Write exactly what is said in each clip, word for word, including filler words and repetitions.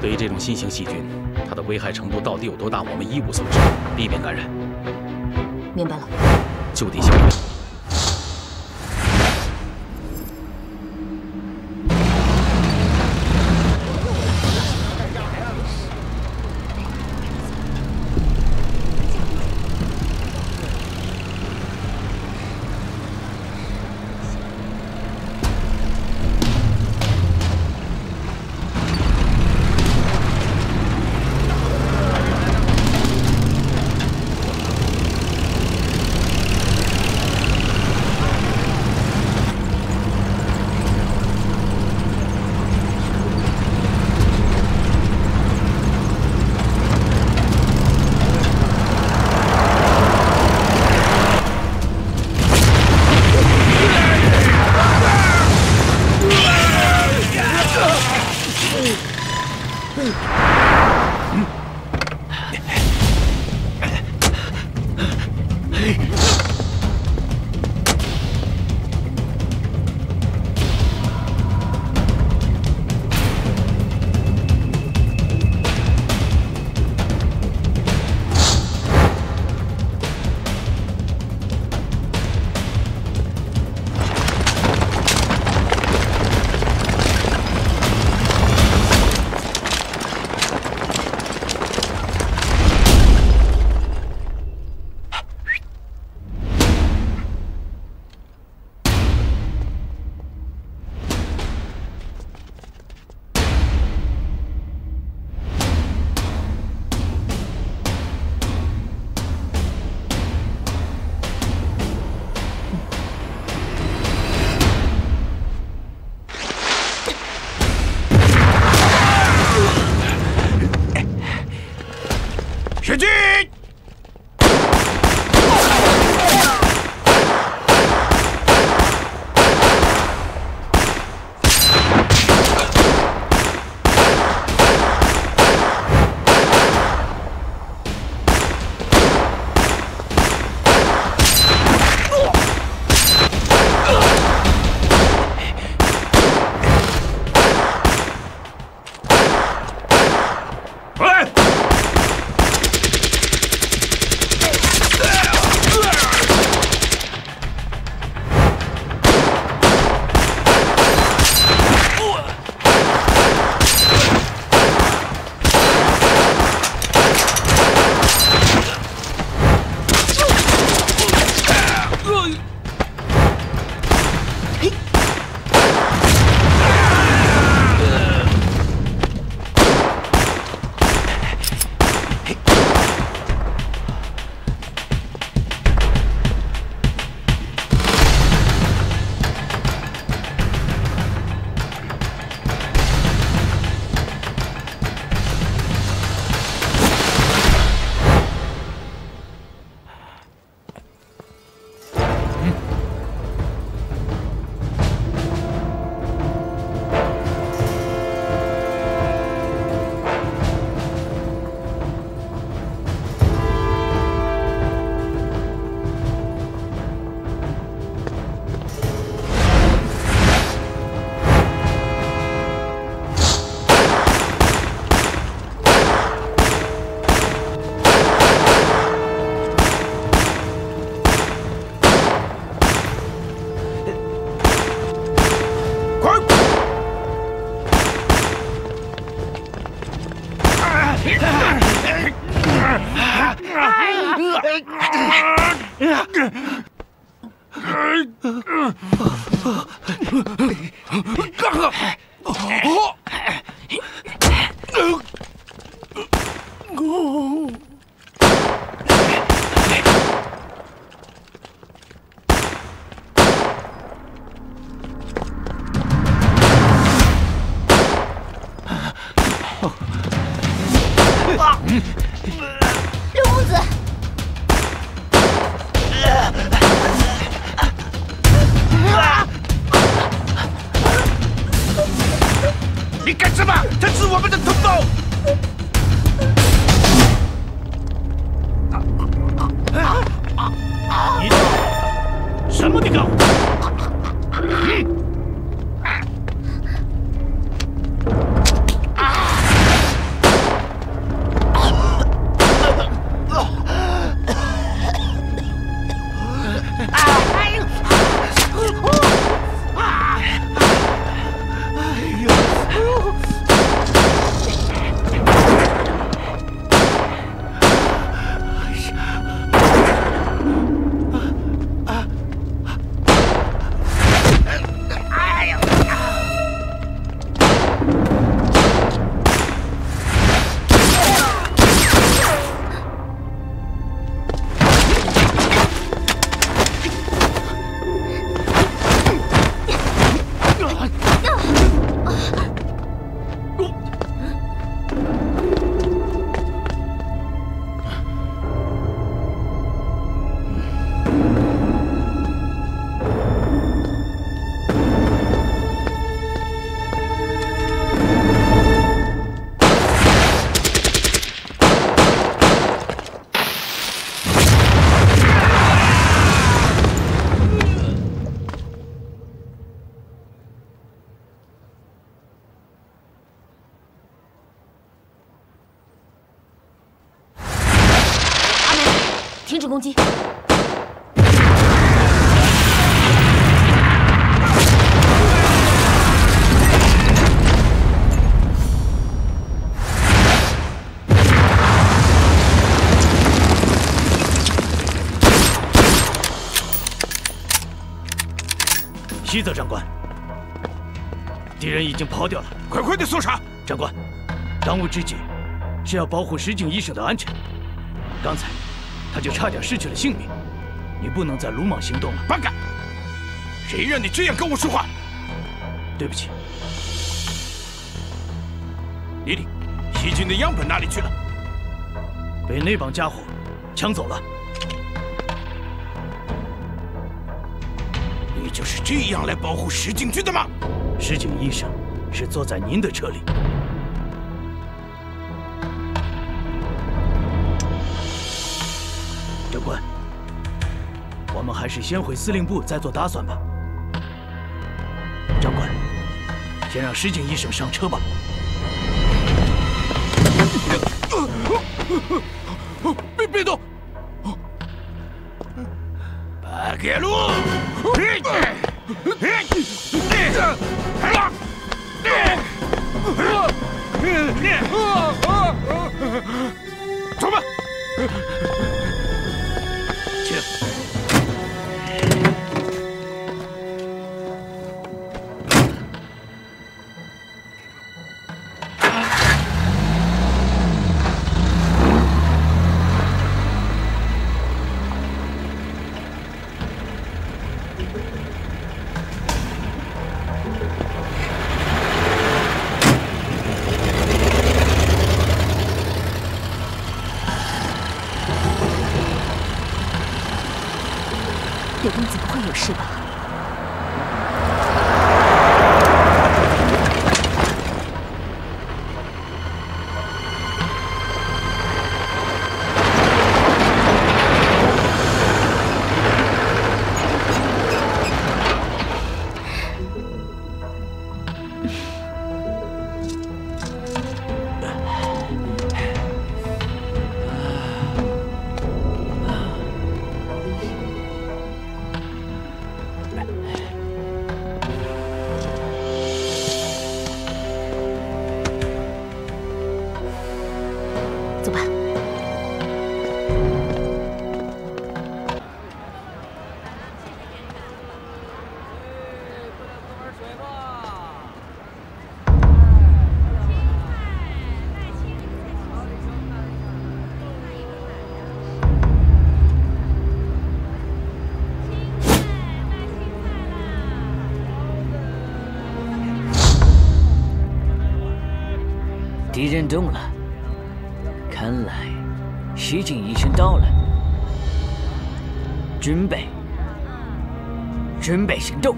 对于这种新型细菌，它的危害程度到底有多大，我们一无所知，避免感染。明白了。就地消灭。停止攻击。 西泽长官，敌人已经跑掉了，快快的搜查！长官，当务之急是要保护石井医生的安全。刚才他就差点失去了性命，你不能再鲁莽行动了。八嘎！谁让你这样跟我说话？对不起。李里，细菌的样本哪里去了？被那帮家伙抢走了。 你就是这样来保护石井君的吗？石井医生是坐在您的车里。长官，我们还是先回司令部再做打算吧。长官，先让石井医生上车吧。别别动！ 八嘎路！走吧，请。柳公子不会有事吧？敌人动了，看来石井医生到了。准备，准备行动。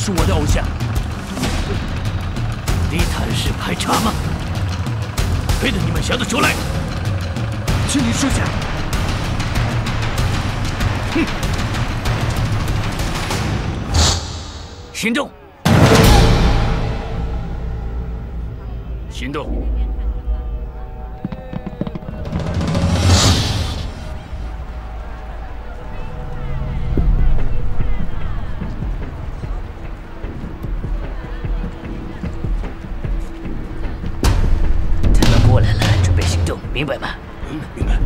是我的偶像，是排查吗？非得你们想得出来？请你收下。哼！行动！行动！明白吗？嗯，明白。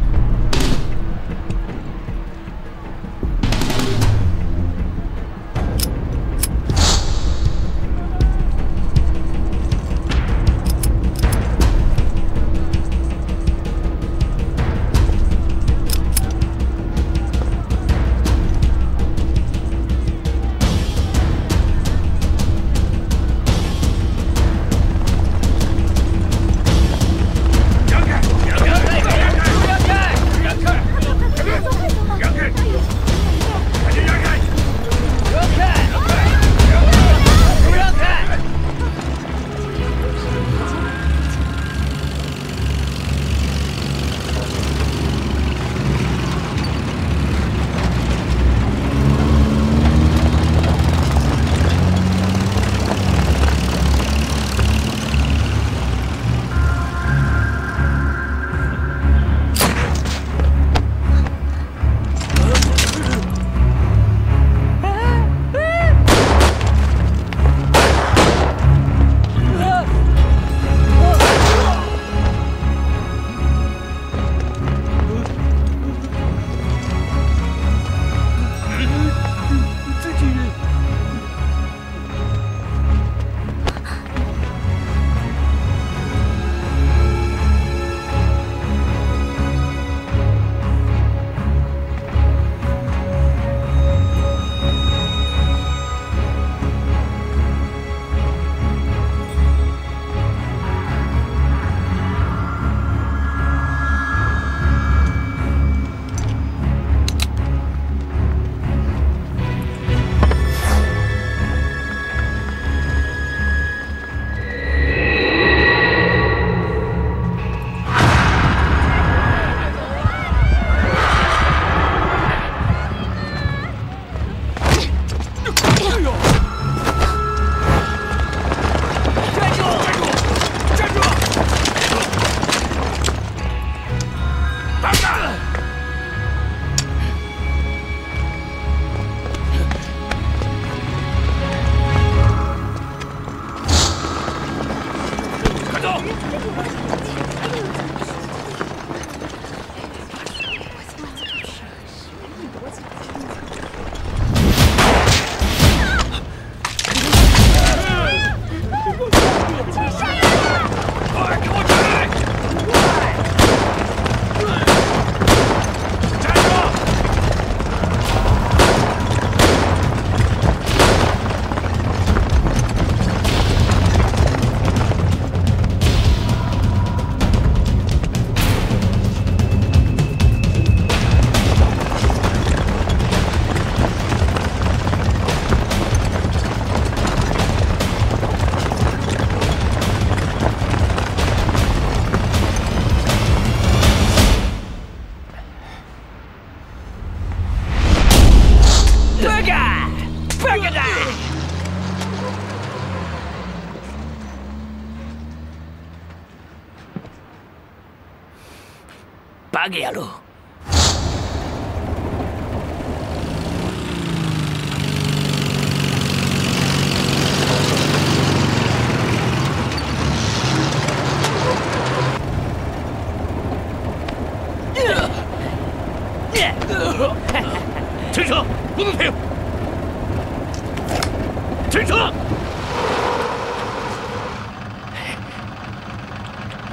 八个野郎。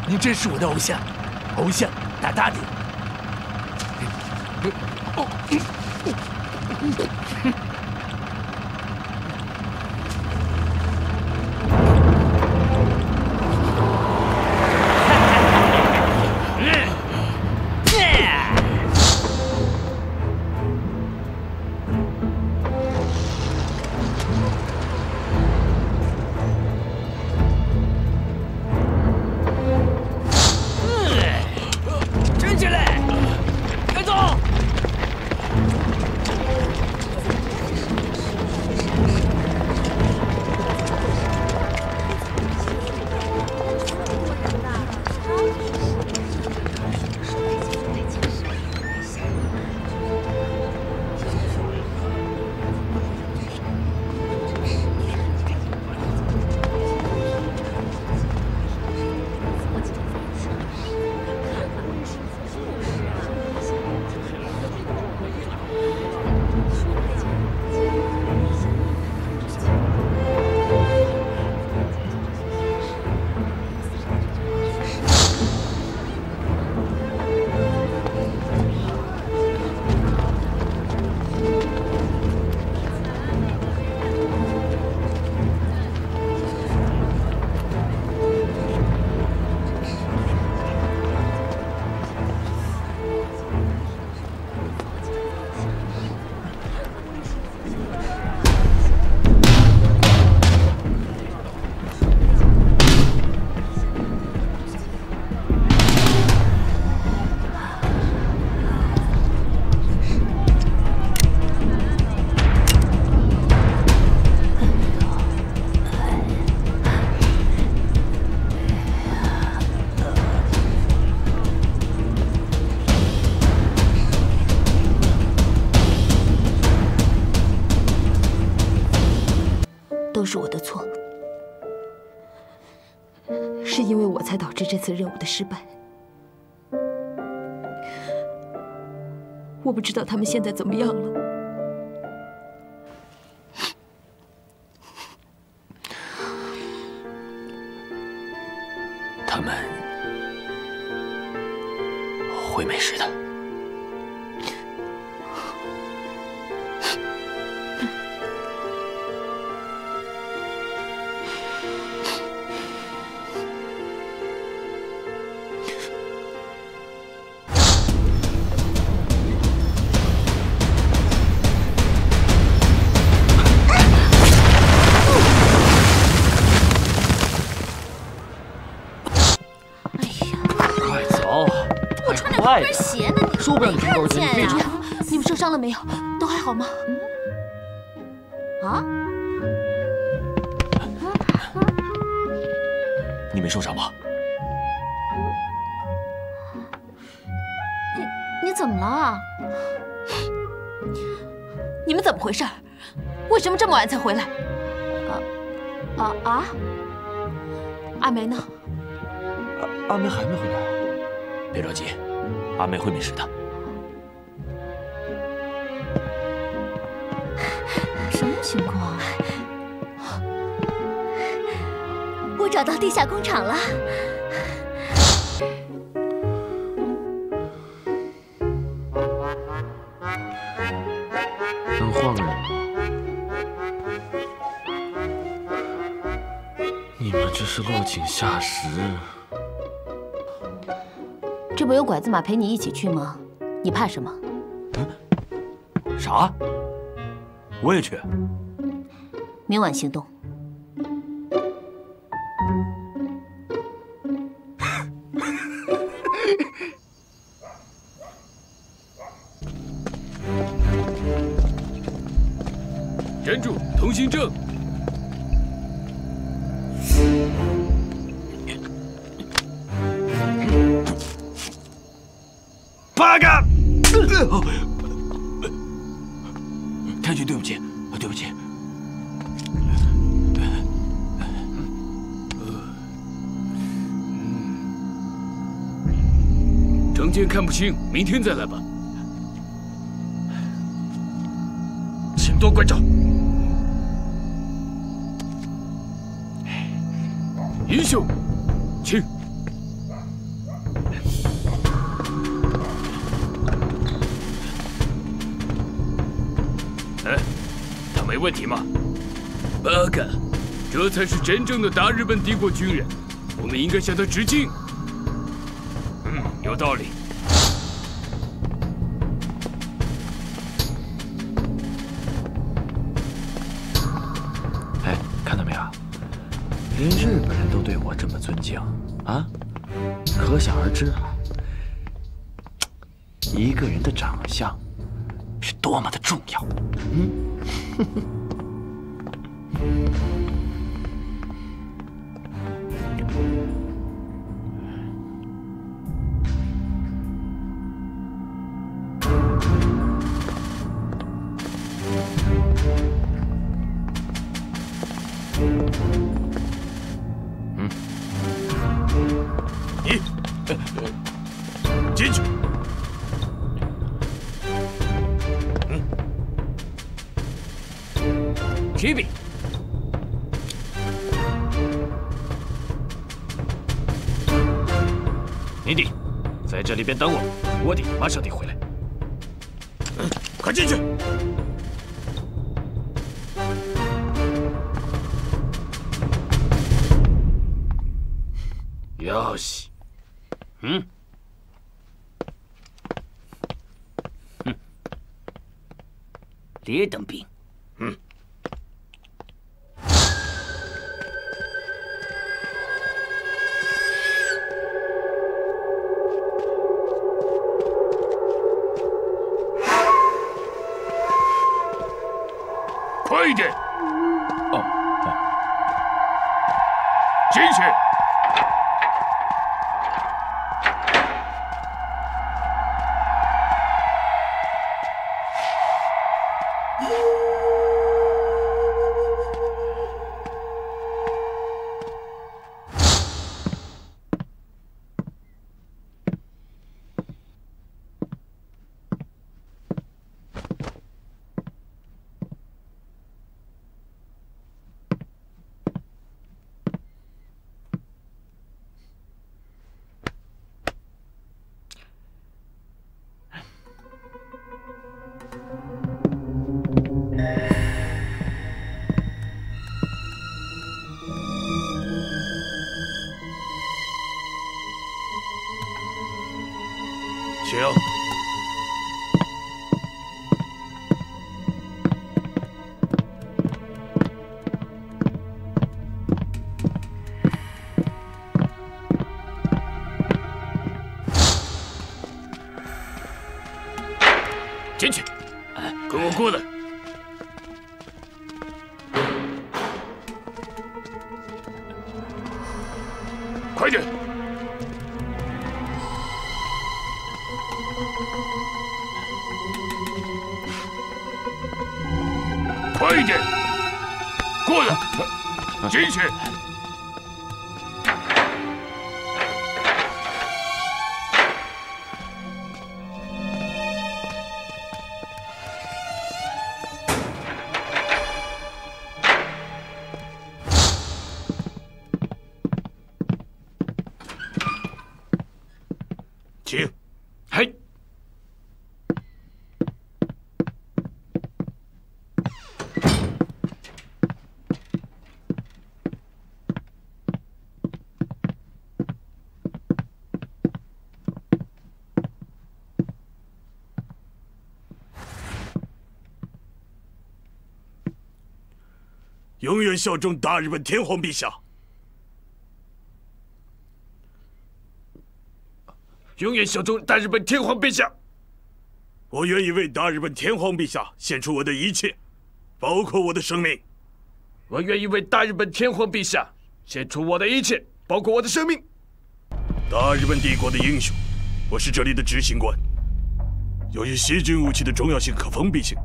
您真是我的偶像，偶像大大的。都是我的错，是因为我才导致这次任务的失败。我不知道他们现在怎么样了。 他们会没事的。说不让你穿高跟鞋，你非穿。你们受伤了没有？都还好吗？啊？你没受伤吧？你你怎么了啊？你们怎么回事？为什么这么晚才回来？啊啊啊！阿梅呢？阿阿梅还没回来。别着急。 阿梅会没事的。什么情况啊？我找到地下工厂了。能换个人吗？你们这是落井下石。 这不有拐子马陪你一起去吗？你怕什么？嗯，啥？我也去。明晚行动。忍住，通行证。 太君，对不起，对不起。证件看不清，明天再来吧。请多关照。英雄，请。 没问题吗？八嘎，这才是真正的大日本帝国军人，我们应该向他致敬。嗯，有道理。哎，看到没有？连日本人都对我这么尊敬啊，可想而知啊，一个人的长相是多么的重要。嗯。 嗯，你进去。 皮皮，你得在这里边等我，我得马上得回来。嗯，快进去。よし，嗯，哼，劣等兵，嗯。 快一点！哦哦，进去。快点！快点！过来，进去。 永远效忠大日本天皇陛下，永远效忠大日本天皇陛下。我愿意为大日本天皇陛下献出我的一切，包括我的生命。我愿意为大日本天皇陛下献出我的一切，包括我的生命。大日本帝国的英雄，我是这里的执行官。由于细菌武器的重要性和封闭性，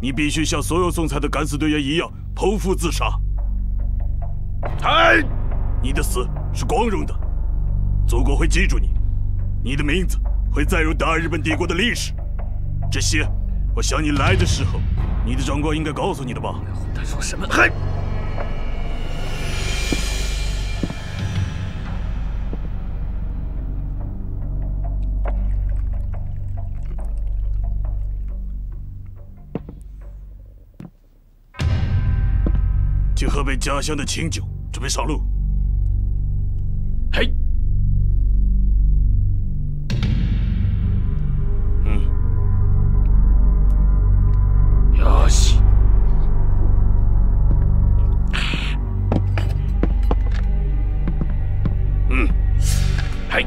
你必须像所有送裁的敢死队员一样。 剖腹自杀。嗨，你的死是光荣的，祖国会记住你，你的名字会载入大日本帝国的历史。这些，我想你来的时候，你的长官应该告诉你的吧？他说什么？嗨！请喝杯家乡的清酒，准备上路。嘿，嗯，よし。嗯，嘿。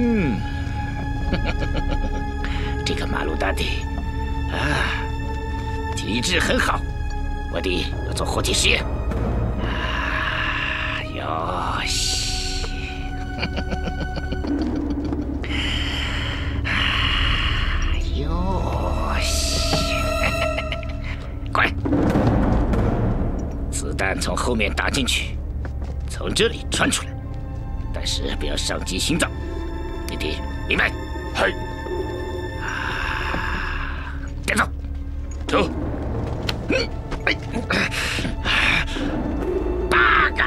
嗯，这个马鲁大帝啊，体质很好，我得要做活体实验。啊，哟西！啊，哟西！快，子弹从后面打进去，从这里穿出来，但是不要伤及心脏。 弟弟，明白？嘿，别走，走。嗯，哎，八个。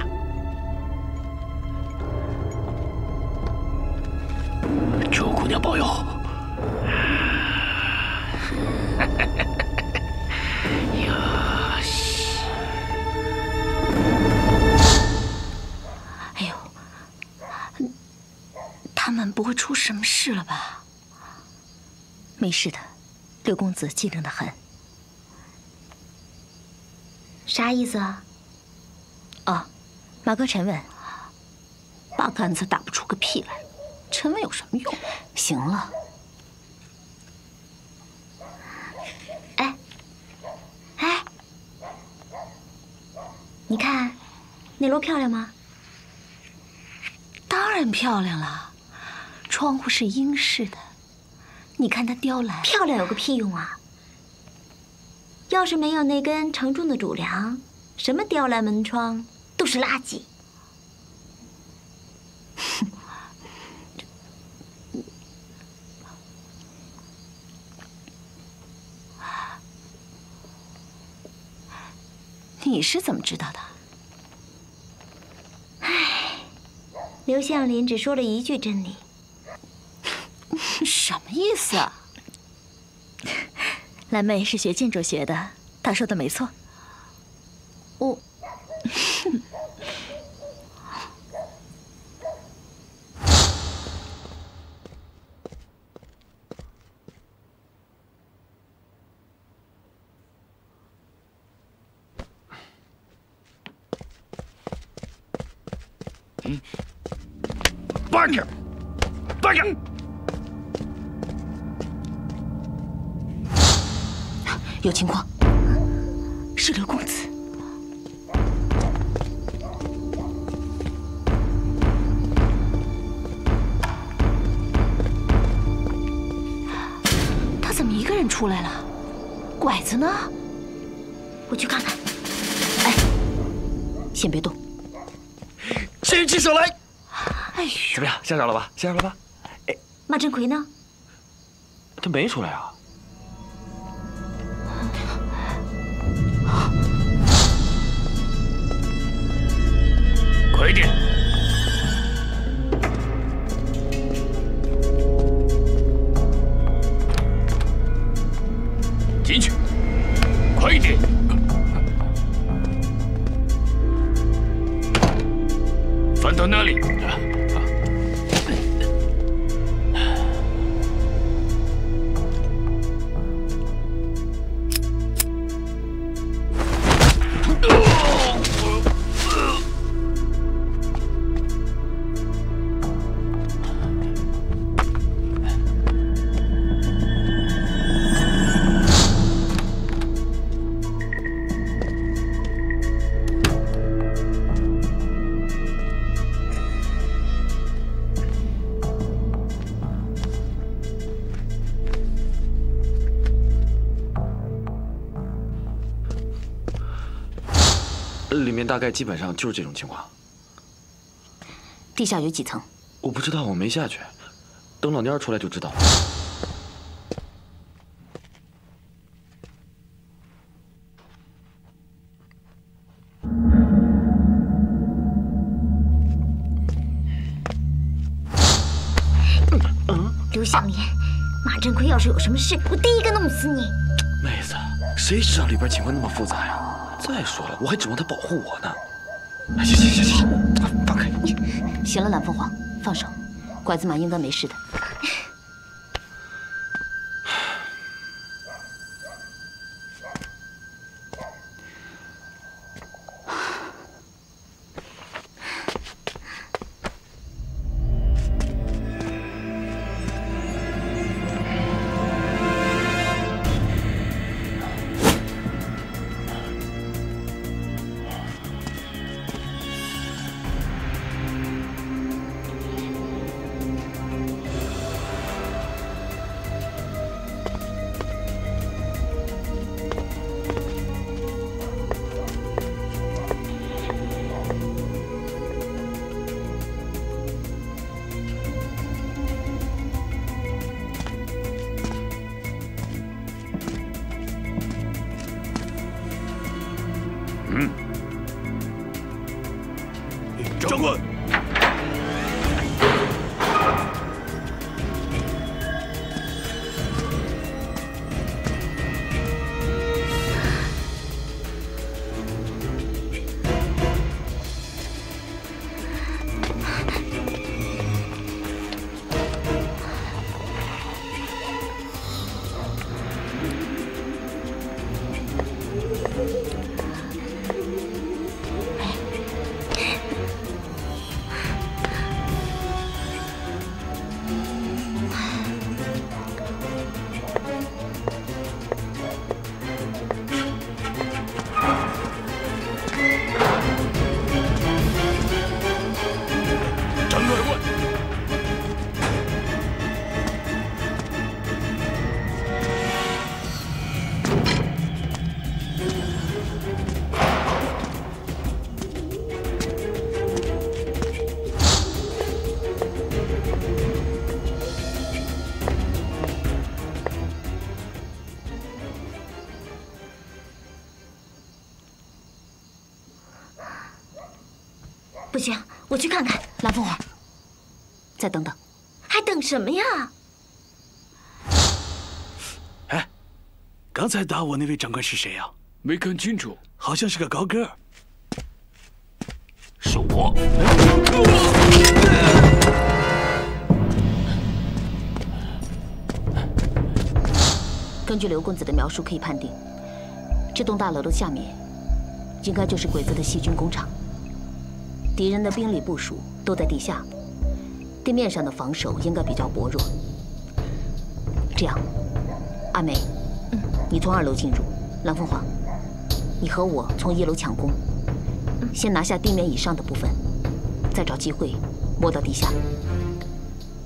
求姑娘保佑。哈哈哈哈！哟西。哎呦。 他们不会出什么事了吧？没事的，六公子机灵得很。啥意思啊？哦，马哥陈文，八竿子打不出个屁来，陈文有什么用？行了。哎，哎，你看那楼漂亮吗？当然漂亮了。 窗户是英式的，你看它雕栏漂亮有个屁用啊！要是没有那根承重的主梁，什么雕栏门窗都是垃圾。你是怎么知道的？唉，刘向林只说了一句真理。 什么意思啊？蓝妹是学建筑学的，她说的没错。我，嗯，八个，八个。 有情况，是刘公子。他怎么一个人出来了？拐子呢？我去看看。哎，先别动。伸起手来。哎呦，怎么样？吓着了吧？吓着了吧？哎，马振奎呢？他没出来啊。 快点！进去！快点！翻到那里？大概基本上就是这种情况。地下有几层？我不知道，我没下去。等老蔫出来就知道了。刘向林，马振奎要是有什么事，我第一个弄死你！妹子，谁知道里边情况那么复杂呀？ 再说了，我还指望他保护我呢。行行行行，放开！行了，蓝凤凰，放手，拐子马应该没事的。行，我去看看。蓝凤凰，再等等。还等什么呀？哎，刚才打我那位长官是谁呀？没看清楚，好像是个高个。是我。根据刘公子的描述，可以判定，这栋大楼的下面，应该就是鬼子的细菌工厂。 敌人的兵力部署都在地下，地面上的防守应该比较薄弱。这样，阿梅，嗯，你从二楼进入，蓝凤凰，你和我从一楼抢攻，先拿下地面以上的部分，再找机会摸到地下。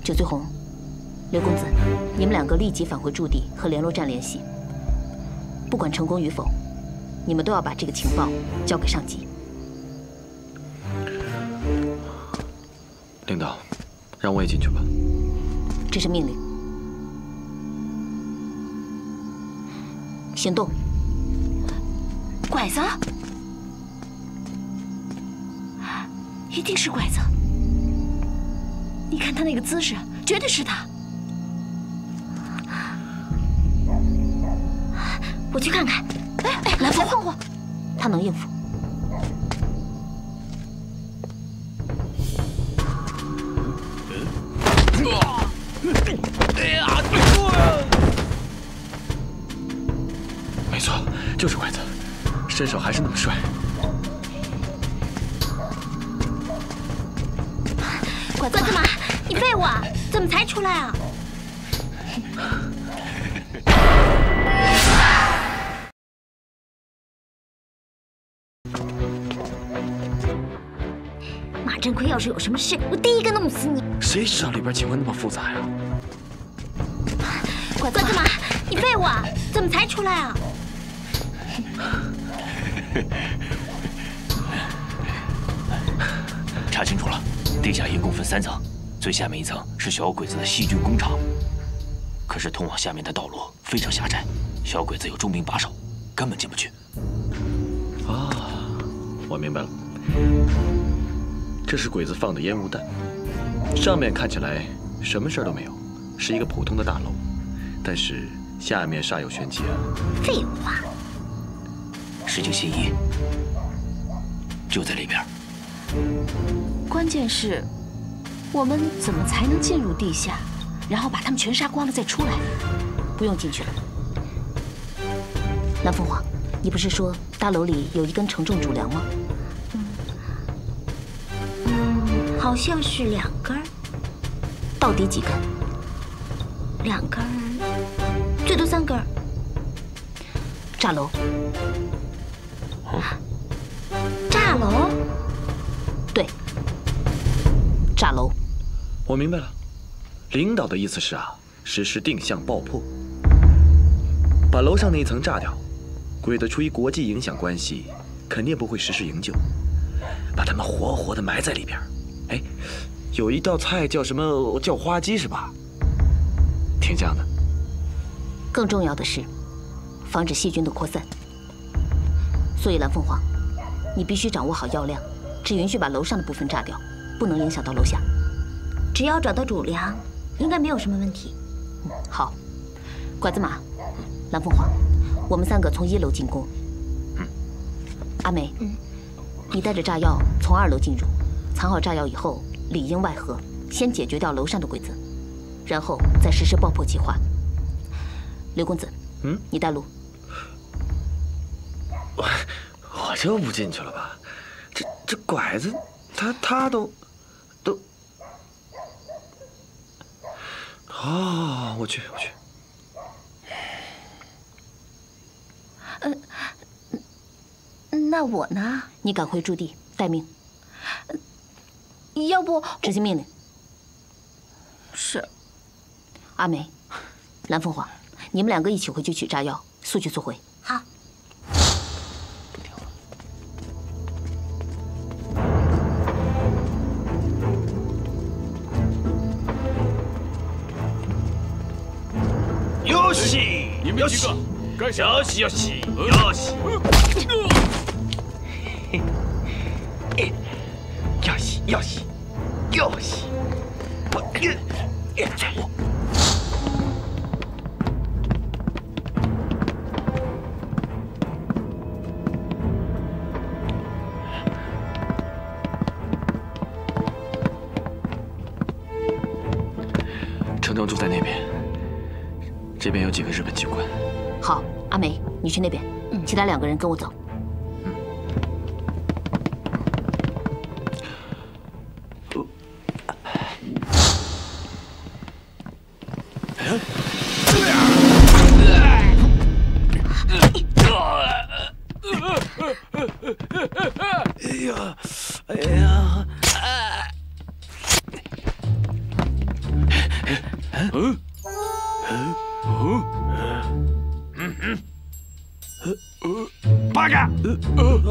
九醉红，刘公子，你们两个立即返回驻地和联络站联系。不管成功与否，你们都要把这个情报交给上级。 领导，让我也进去吧。这是命令。行动！拐子，一定是拐子。你看他那个姿势，绝对是他。我去看看。哎哎，来放我，他能应付。 没错，就是拐子，身手还是那么帅。拐子嘛，你废物啊？怎么才出来啊？马振奎要是有什么事，我第一个弄死你！谁知道里边情况那么复杂呀？ 拐子嘛，你废物啊！怎么才出来啊？查清楚了，地下一共分三层，最下面一层是小鬼子的细菌工厂。可是通往下面的道路非常狭窄，小鬼子有重兵把守，根本进不去。啊，我明白了，这是鬼子放的烟雾弹。上面看起来什么事儿都没有，是一个普通的大楼。 但是下面煞有玄机啊！废话，十九新一就在里边。关键是，我们怎么才能进入地下，然后把他们全杀光了再出来？不用进去了。蓝凤凰，你不是说大楼里有一根承重主梁吗？嗯，嗯，好像是两根。到底几根？两根。 最多三根，炸楼，炸楼，对，炸楼。我明白了，领导的意思是啊，实施定向爆破，把楼上那一层炸掉。鬼子出于国际影响关系，肯定不会实施营救，把他们活活的埋在里边。哎，有一道菜叫什么？叫花鸡是吧？挺像的。 更重要的是，防止细菌的扩散。所以蓝凤凰，你必须掌握好药量，只允许把楼上的部分炸掉，不能影响到楼下。只要找到主梁，应该没有什么问题。嗯、好，拐子马，蓝凤凰，我们三个从一楼进攻。嗯、阿梅，嗯、你带着炸药从二楼进入，藏好炸药以后，里应外合，先解决掉楼上的鬼子，然后再实施爆破计划。 刘公子，嗯，你带路。我我就不进去了吧，这这拐子，他他都都。哦，我去，我去。呃，那我呢？你赶回驻地待命。要不执行命令。是。阿梅，蓝凤凰。 你们两个一起回去取炸药，速去速回。好。よし，你们几个，干什么？よしよしよし。よし。要洗，要洗。我，我。 住在那边，这边有几个日本军官。好，阿梅，你去那边，嗯，其他两个人跟我走。嗯。哎呀，哎呀！ 嗯嗯嗯嗯嗯嗯，八个。嗯嗯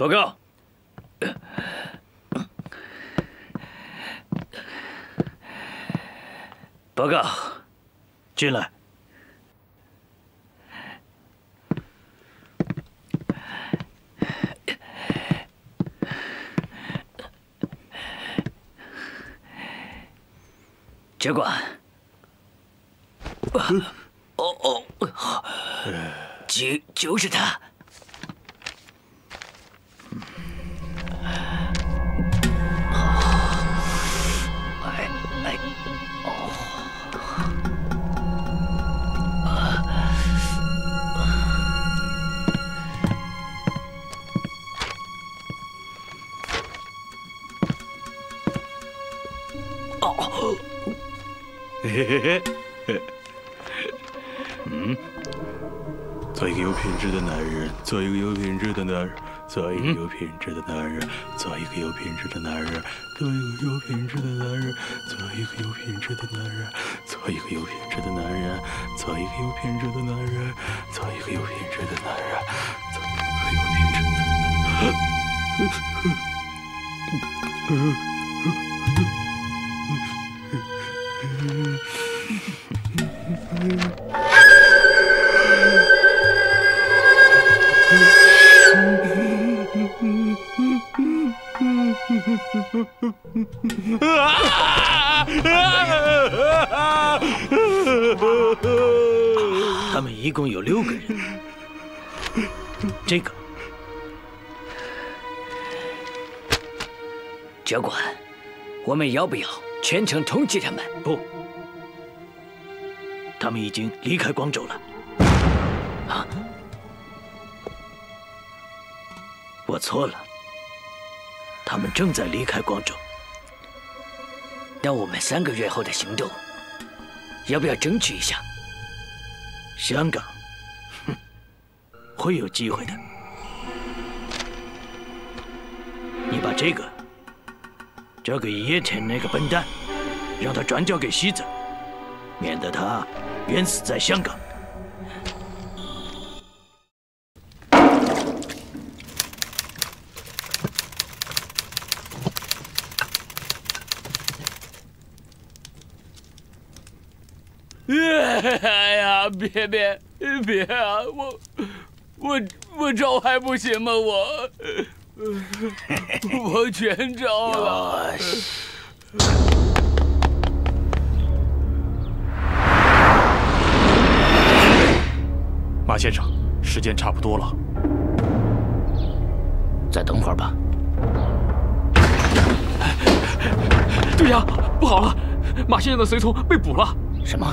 报告，报告，进来。只管。嗯、哦哦，就就是他。 嘿嘿嘿，嗯，做一个有品质的男人，做一个有品质的男人，做一个有品质的男人，做一个有品质的男人，做一个有品质的男人，做一个有品质的男人，做一个有品质的男人，做一个有品质的男人，做一个有品质的男人，做一个有品质的男人。 他们一共有六个人，这个交管，我们要不要全程通缉他们？不，他们已经离开光州了。啊，我错了。 他们正在离开光州，那我们三个月后的行动，要不要争取一下？香港，哼，会有机会的。你把这个交给野田那个笨蛋，让他转交给西子，免得他冤死在香港。 哎呀，别别别啊！我我我招还不行吗？我我全招了。马先生，时间差不多了，再等会儿吧。队长，不好了，马先生的随从被捕了。什么？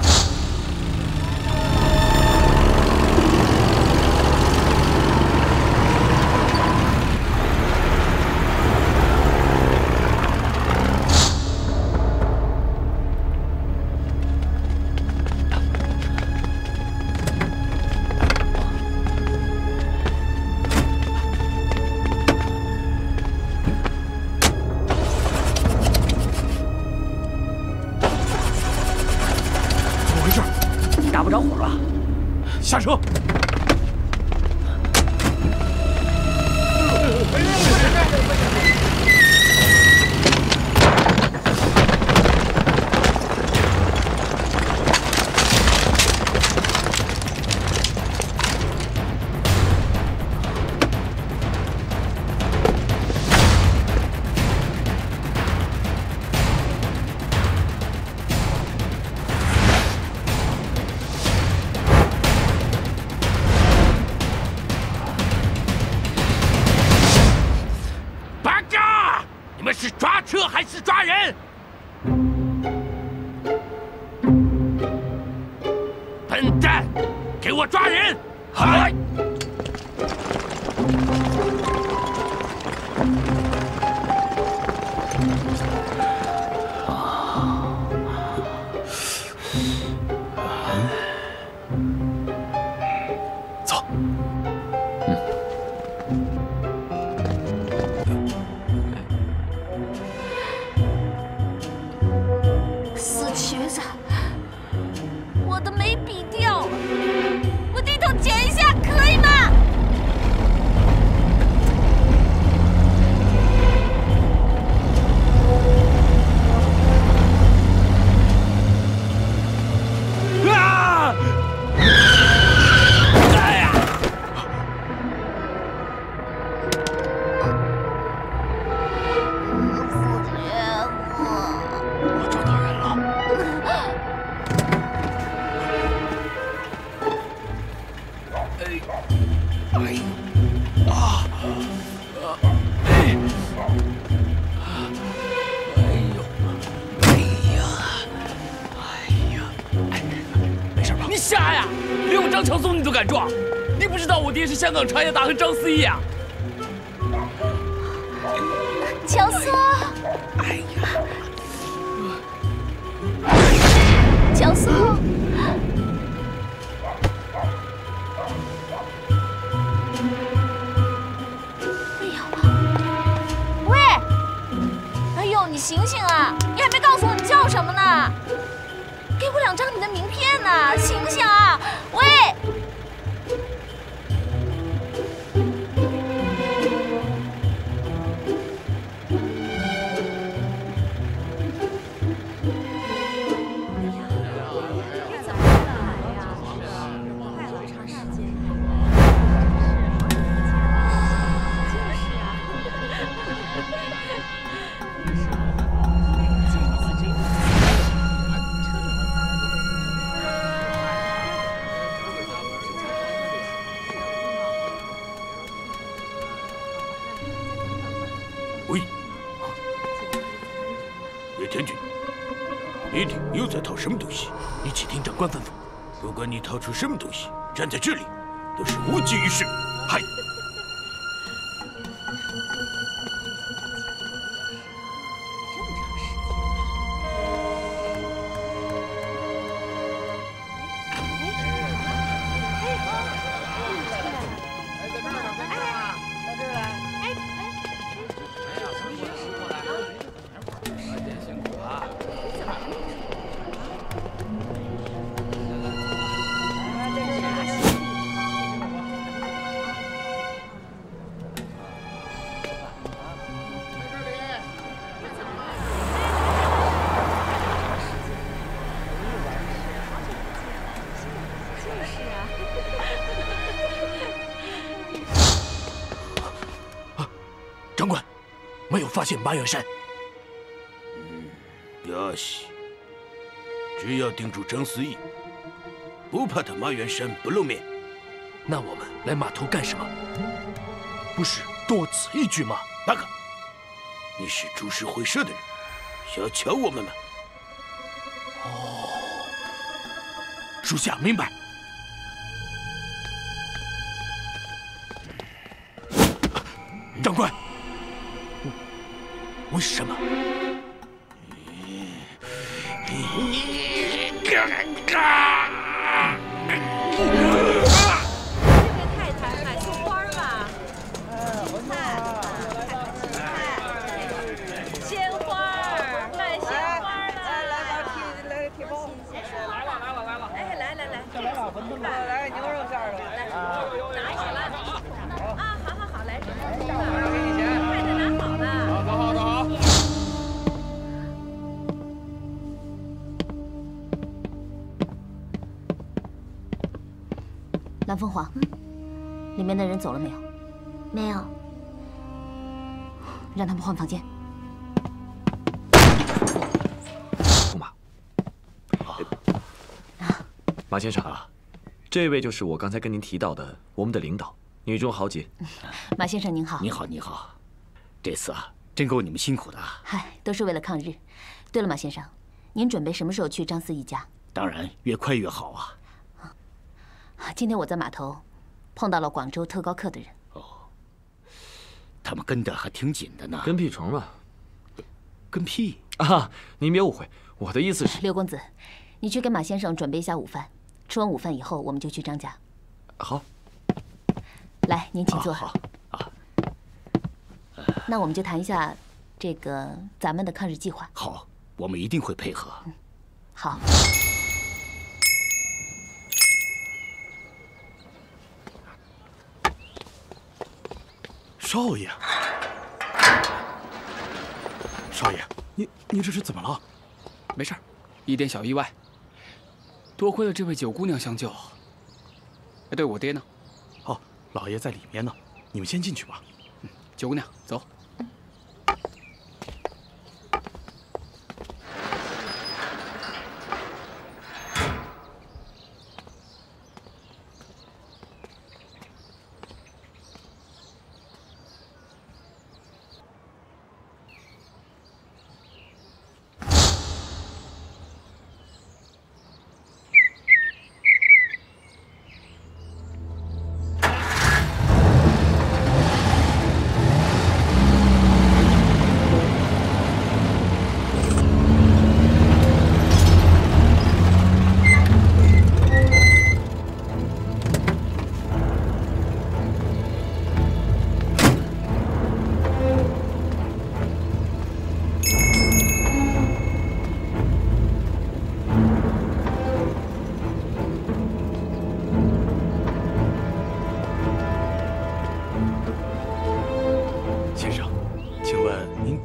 笔掉了，我低头捡一下可以吗？瞎呀？连我张强松你都敢撞？你不知道我爹是香港茶叶大亨张思义啊？强松！哎呀！强松！ 你醒醒啊！你还没告诉我你叫什么呢？给我两张你的名片呢！醒醒啊！喂！哎呀，怎么来呀？快了长时间。就是啊。 什么东西？你且听长官吩咐。不管你掏出什么东西，站在这里都是无济于事。嗨！发现马远山，嗯，要紧。只要盯住张思义，不怕他马远山不露面。那我们来码头干什么？不是多此一举吗？大哥，你是株式会社的人，小瞧我们吗？哦，属下明白。 为什么？你敢干？别太贪了，送花吧。看，鲜花儿，看鲜花儿。来来来，提来提包。来了来了来了。哎，来来来，来了，馄饨吧，来牛肉馅儿的。来，拿起来。啊，好好好，来这个。 蓝凤凰，嗯，里面的人走了没有？没有。让他们换房间。驸马，马先生啊，这位就是我刚才跟您提到的我们的领导，女中豪杰。马先生您好。您好，您好。这次啊，真够你们辛苦的啊。嗨，都是为了抗日。对了，马先生，您准备什么时候去张思义家？当然，越快越好啊。 今天我在码头碰到了广州特高课的人。哦，他们跟得还挺紧的呢。跟屁虫嘛，跟屁啊！您别误会，我的意思是，六公子，你去跟马先生准备一下午饭。吃完午饭以后，我们就去张家。好。来，您请坐。好。啊。那我们就谈一下这个咱们的抗日计划。好，我们一定会配合。嗯，好。 少爷，少爷，您您这是怎么了？没事儿，一点小意外。多亏了这位九姑娘相救。哎，对我爹呢？哦，老爷在里面呢，你们先进去吧。嗯，九姑娘，走。嗯、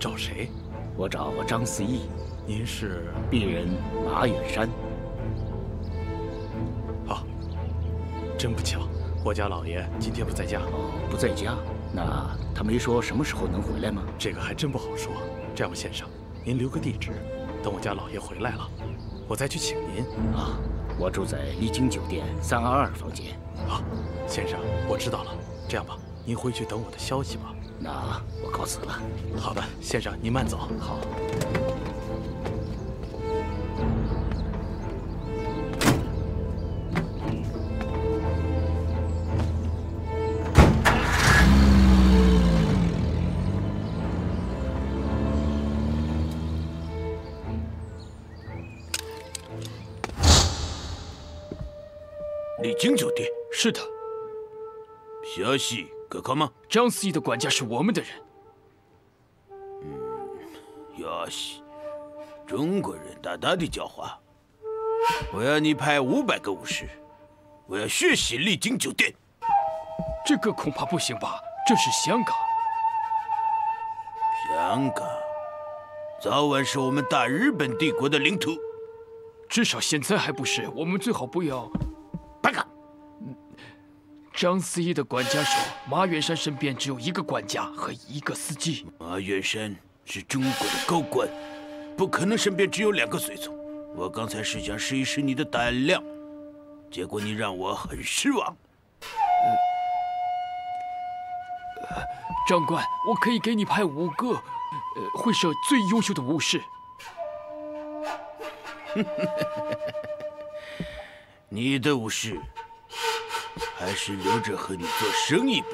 找谁？我找张四益。您是鄙人马远山。好，真不巧，我家老爷今天不在家。哦，不在家？那他没说什么时候能回来吗？这个还真不好说。这样，先生，您留个地址，等我家老爷回来了，我再去请您。啊，我住在丽晶酒店三二二房间。好，先生，我知道了。这样吧，您回去等我的消息吧。 那我告辞了。好的，先生，您慢走。好。丽晶酒店是的。消息。 可靠吗？张四益的管家是我们的人。嗯，要西，中国人大大的狡猾。我要你派五百个武士，我要血洗丽晶酒店。这个恐怕不行吧？这是香港。香港，早晚是我们大日本帝国的领土。至少现在还不是。我们最好不要。八嘎。 张四益的管家说，马远山身边只有一个管家和一个司机。马远山是中国的高官，不可能身边只有两个随从。我刚才是想试一试你的胆量，结果你让我很失望。呃、长官，我可以给你派五个，呃，会社最优秀的武士。你的武士。 还是留着和你做生意吧。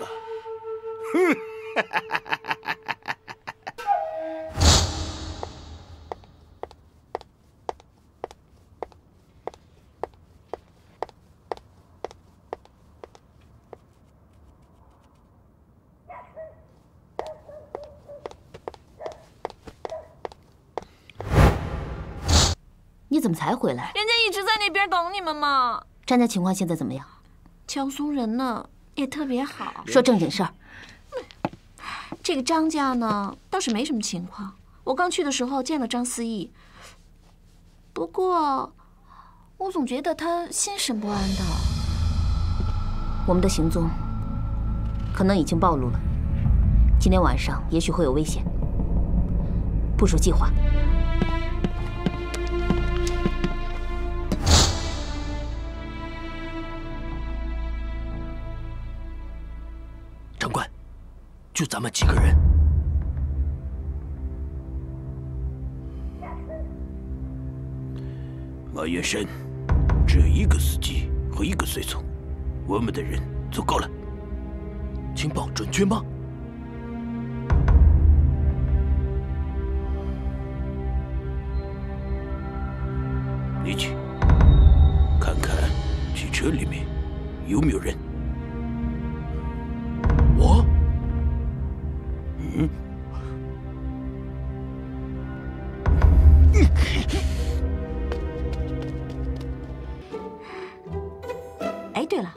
你怎么才回来？人家一直在那边等你们嘛。张家情况现在怎么样？ 乔松人呢也特别好，说正经事儿。这个张家呢倒是没什么情况。我刚去的时候见了张四益，不过我总觉得他心神不安的。我们的行踪可能已经暴露了，今天晚上也许会有危险。部署计划。 就咱们几个人，马月山只有一个司机和一个随从，我们的人足够了。情报准确吗？你去看看汽车里面有没有人。 嗯，哎，对了，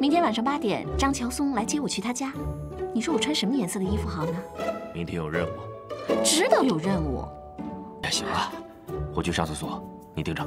明天晚上八点，张乔松来接我去他家。你说我穿什么颜色的衣服好呢？明天有任务，知道有任务。那行了，我去上厕所，你盯着。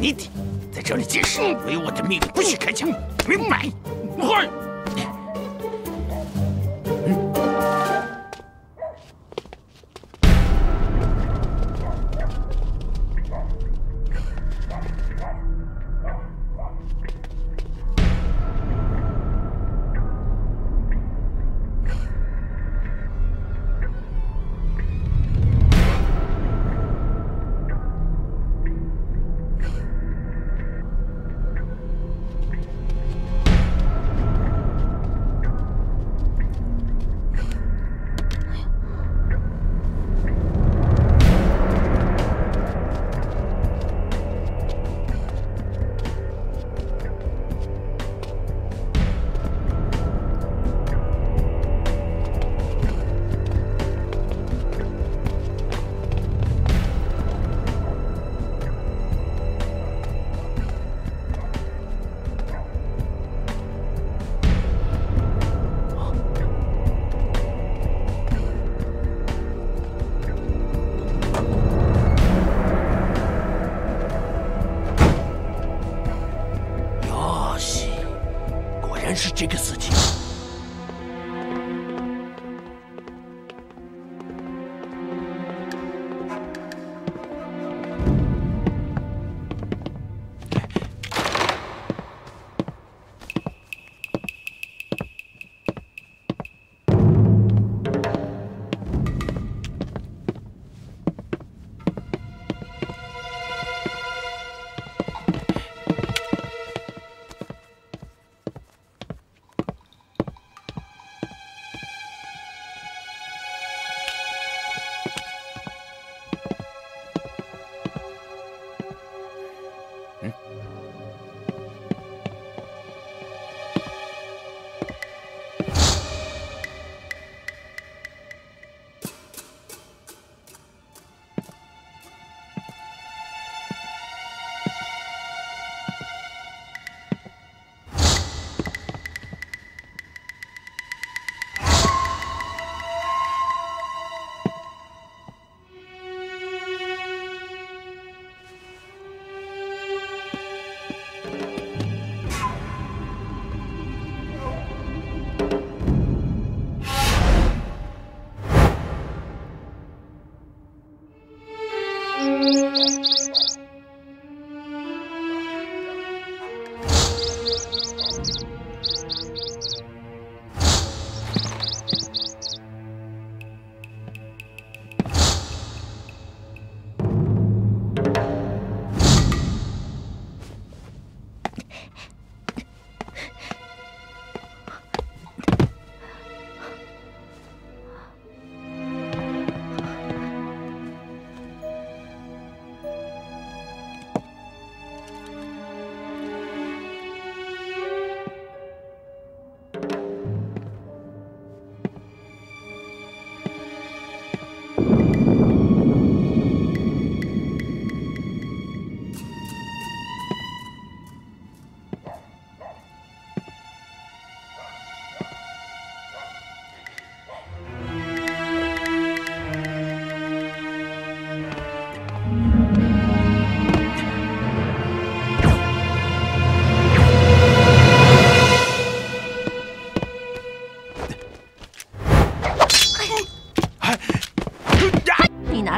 你得在这里解释，违我的命令不许开枪，明白？嗨！然是这个死期。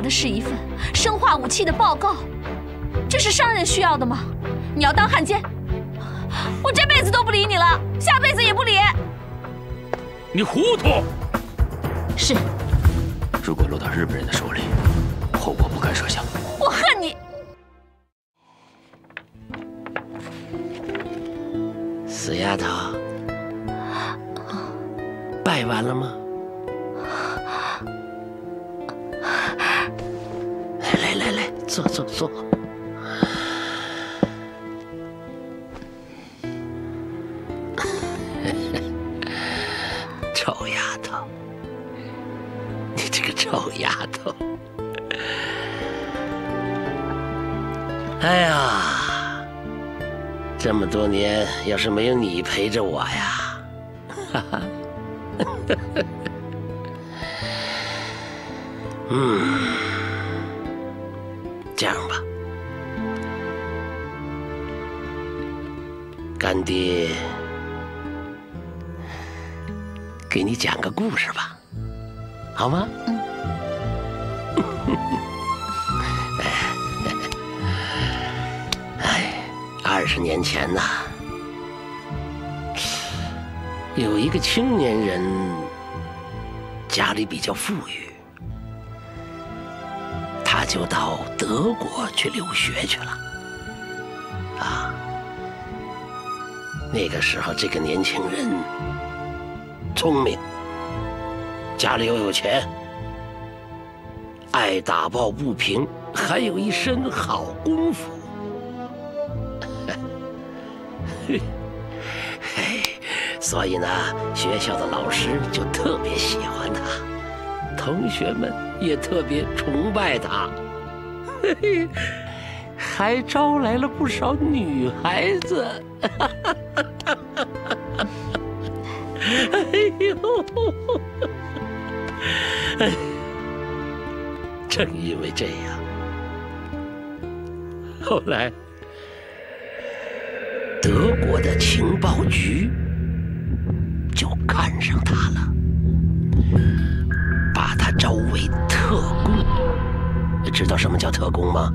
是一份生化武器的报告，这是商人需要的吗？你要当汉奸，我这辈子都不理你了，下辈子也不理。你糊涂。是。如果落到日本人的手里，后果不敢设想。我恨你。死丫头，拜完了吗？ 坐坐坐。臭丫头，你这个臭丫头！哎呀，这么多年，要是没有你陪着我呀，哈哈，嗯。 这样吧，干爹，给你讲个故事吧，好吗？嗯。哎，二十年前呐，有一个青年人，家里比较富裕。 他就到德国去留学去了，啊，那个时候这个年轻人聪明，家里又有钱，爱打抱不平，还有一身好功夫。所以呢，学校的老师就特别喜欢他。 同学们也特别崇拜他，嘿嘿，还招来了不少女孩子。哎呦，正因为这样，后来德国的情报局上他了，把他招为特工。知道什么叫特工吗？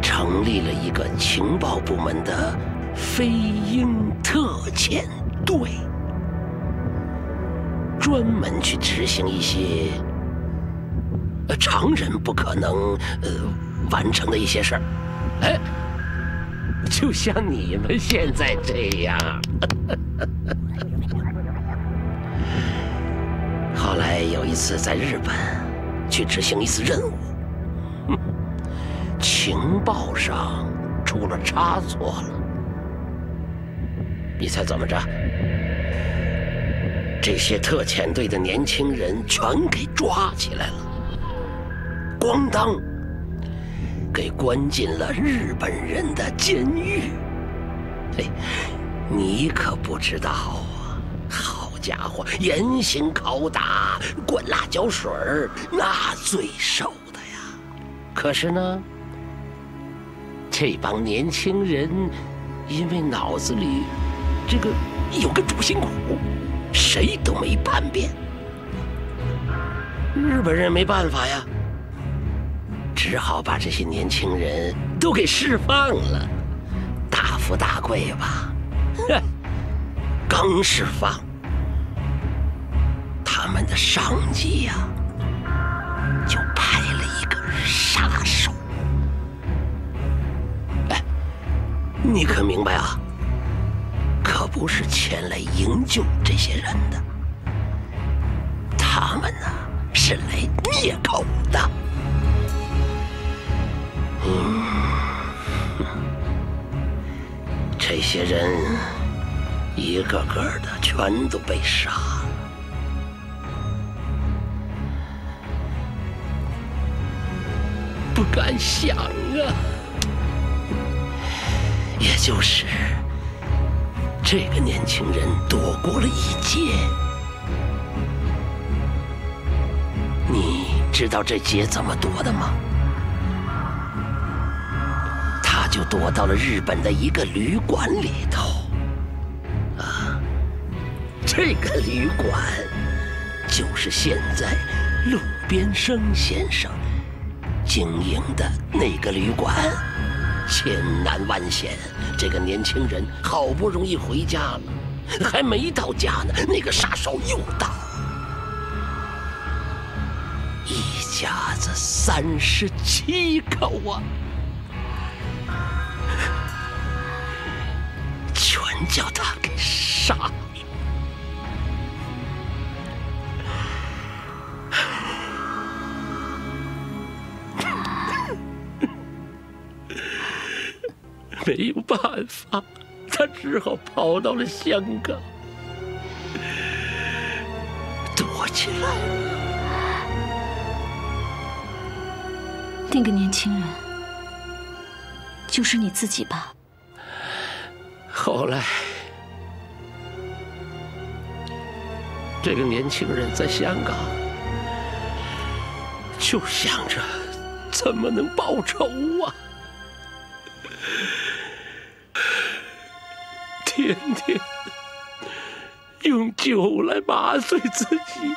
成立了一个情报部门的飞鹰特遣队，专门去执行一些常人不可能呃完成的一些事儿。哎。 就像你们现在这样。后来有一次在日本去执行一次任务，情报上出了差错了。你猜怎么着？这些特遣队的年轻人全给抓起来了，咣当！ 给关进了日本人的监狱，嘿，你可不知道啊！好家伙，严刑拷打，灌辣椒水儿，那最受的呀。可是呢，这帮年轻人因为脑子里这个有根主心骨，谁都没叛变。日本人没办法呀。 只好把这些年轻人都给释放了，大富大贵吧！刚释放，他们的上级呀、啊，就派了一个杀手。哎，你可明白啊？可不是前来营救这些人的，他们呢、啊、是来灭口的。 嗯，这些人一个个的全都被杀了。不敢想啊！也就是这个年轻人躲过了一劫。你知道这劫怎么躲的吗？ 就躲到了日本的一个旅馆里头，啊，这个旅馆就是现在陆边生先生经营的那个旅馆。千难万险，这个年轻人好不容易回家了，还没到家呢，那个杀手又到了，一家子三十七口啊！ 全叫他给杀了！没有办法，他只好跑到了香港，躲起来了。那个年轻人，就是你自己吧？ 后来，这个年轻人在香港就想着怎么能报仇啊，天天用酒来麻醉自己。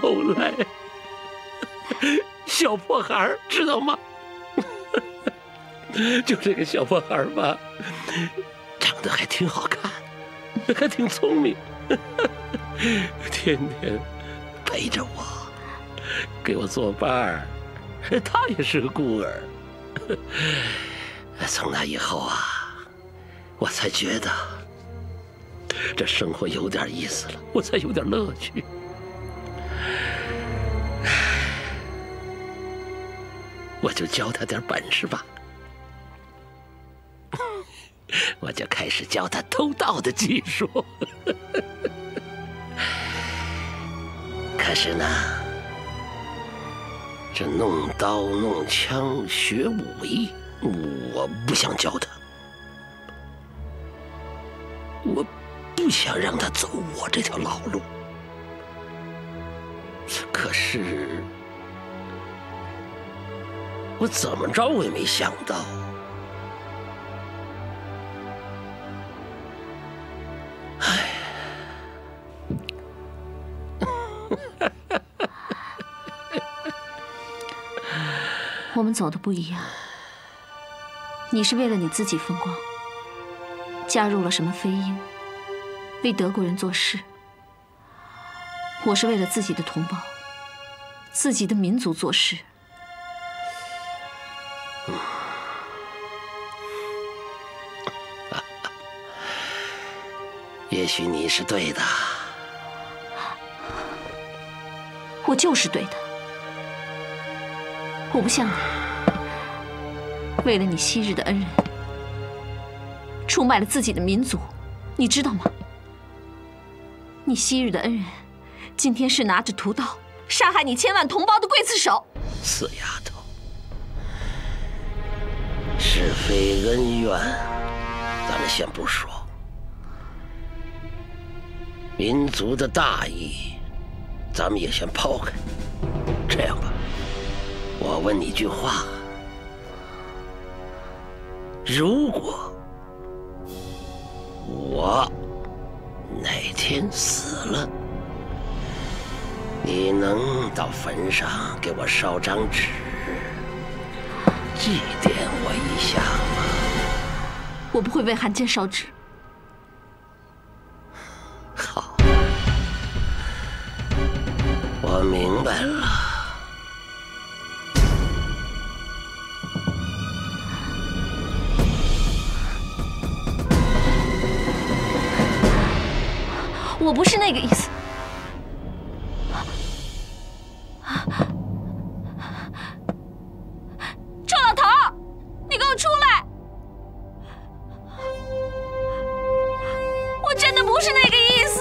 后来，小破孩知道吗？就这个小破孩吧，长得还挺好看，还挺聪明，天天陪着我，给我作伴儿。他也是个孤儿。从那以后啊，我才觉得这生活有点意思了，我才有点乐趣。 我就教他点本事吧，我就开始教他偷盗的技术。可是呢，这弄刀弄枪学武艺，我不想教他，我不不想让他走我这条老路，可是我怎么着我也没想到，哎，我们走的不一样。你是为了你自己风光，加入了什么飞鹰，为德国人做事。我是为了自己的同胞，自己的民族做事。也许你是对的，我就是对的。我不像你，为了你昔日的恩人，出卖了自己的民族，你知道吗？你昔日的恩人，今天是拿着屠刀杀害你千万同胞的刽子手。死丫头，是非恩怨，咱们先不说。民族的大义，咱们也先抛开。这样吧，我问你一句话：如果我哪天死了，你能到坟上给我烧张纸，祭奠我一下吗？我不会为韩坚烧纸。 好，我明白了。我不是那个意思。臭老头，你给我出来！我真的不是那个意思。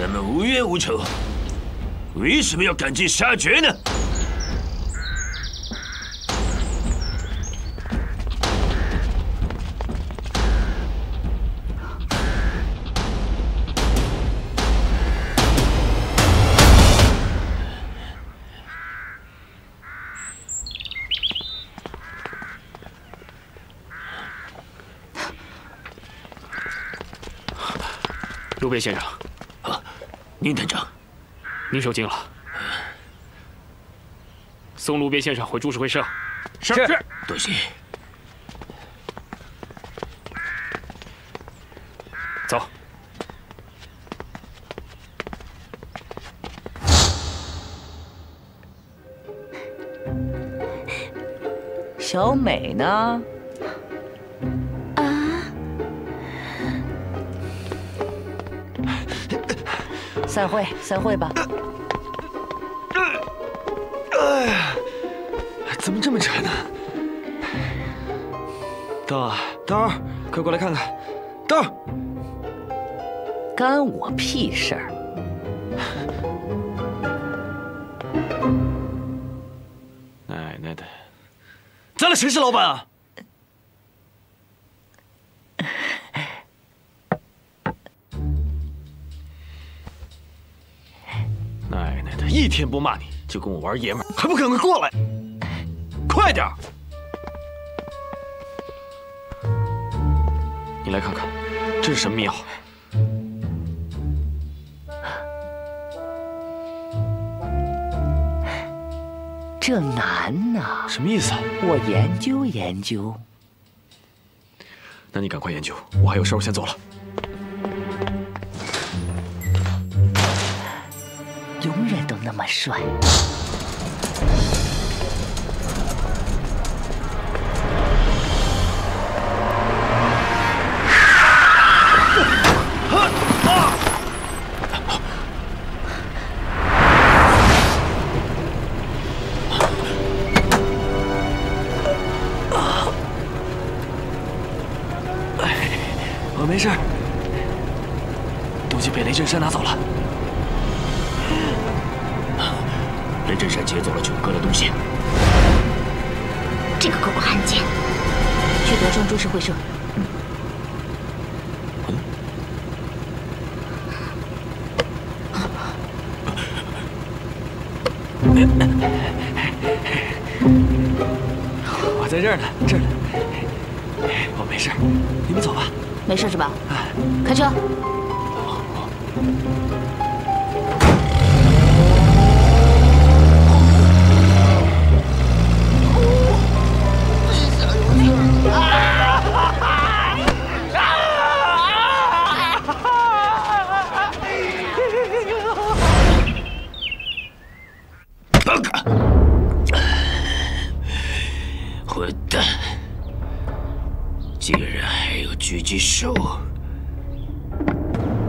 咱们无冤无仇，为什么要赶尽杀绝呢？刘备先生，啊，宁探长，您受惊了。送卢别先生回株式会社。是是，多谢。走。小美呢？ 散会，散会吧。哎呀，怎么这么馋呢？刀啊，刀，快过来看看，刀，干我屁事儿！奶奶的，咱俩谁是老板啊？ 一天不骂你就跟我玩爷们儿，还不赶快过来，快点儿！你来看看，这是什么药？这难呐！什么意思啊？我研究研究。那你赶快研究，我还有事，我先走了。 永远都那么帅。我没事，东西被雷震山拿走了。 雷震山劫走了九哥的东西，这个狗不汉奸，去德中株式会社。嗯。嗯。我在这儿呢，这儿呢。我没事，你们走吧。没事是吧？啊，开车。好。好 混蛋！竟然还有狙击手！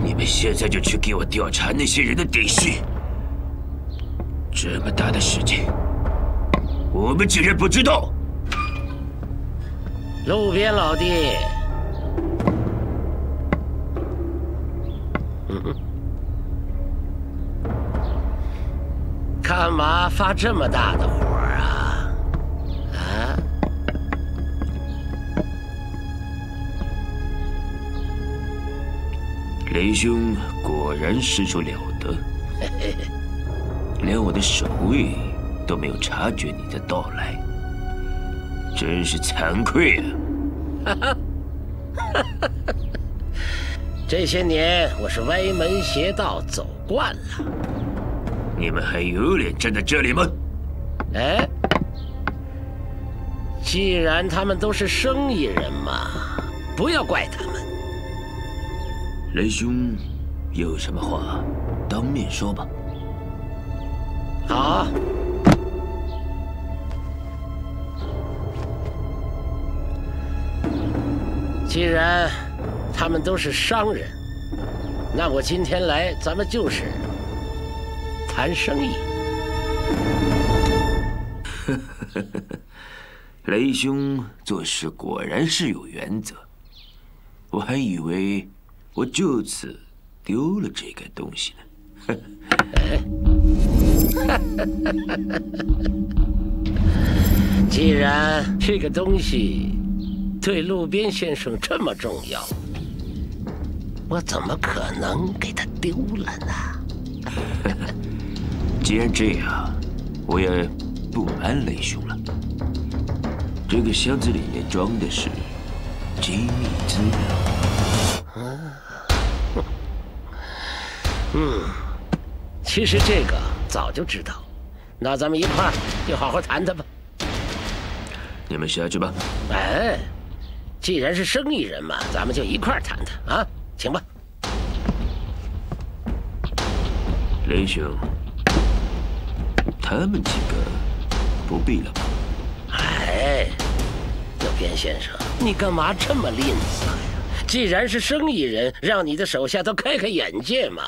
你们现在就去给我调查那些人的底细。这么大的事情，我们竟然不知道！ 路边老弟，干嘛发这么大的火啊？啊！雷兄果然实属了得，连我的守卫都没有察觉你的到来。 真是惭愧啊！哈哈，这些年我是歪门邪道走惯了，你们还有脸站在这里吗？哎，既然他们都是生意人嘛，不要怪他们。雷兄，有什么话当面说吧。好。 既然他们都是商人，那我今天来，咱们就是谈生意。雷兄做事果然是有原则，我还以为我就此丢了这个东西呢？既然这个东西对路边先生这么重要，我怎么可能给他丢了呢？既然这样，我也不瞒雷兄了。这个箱子里面装的是机密资料。啊，嗯，其实这个早就知道。那咱们一块儿就好好谈谈吧。你们下去吧。哎，既然是生意人嘛，咱们就一块儿谈谈啊。请吧，雷兄。 他们几个不必了吧？哎，这边先生，你干嘛这么吝啬呀？既然是生意人，让你的手下都开开眼界嘛。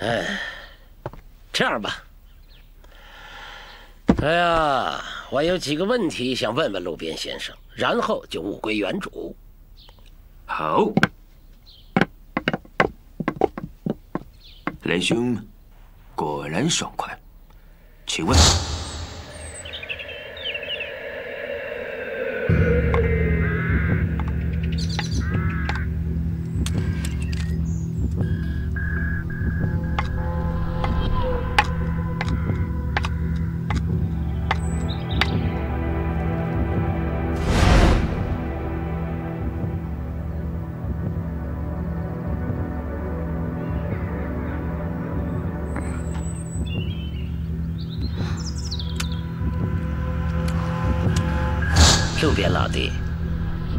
哎，这样吧，哎呀，我有几个问题想问问路边先生，然后就物归原主。好，雷兄。 果然爽快，请问，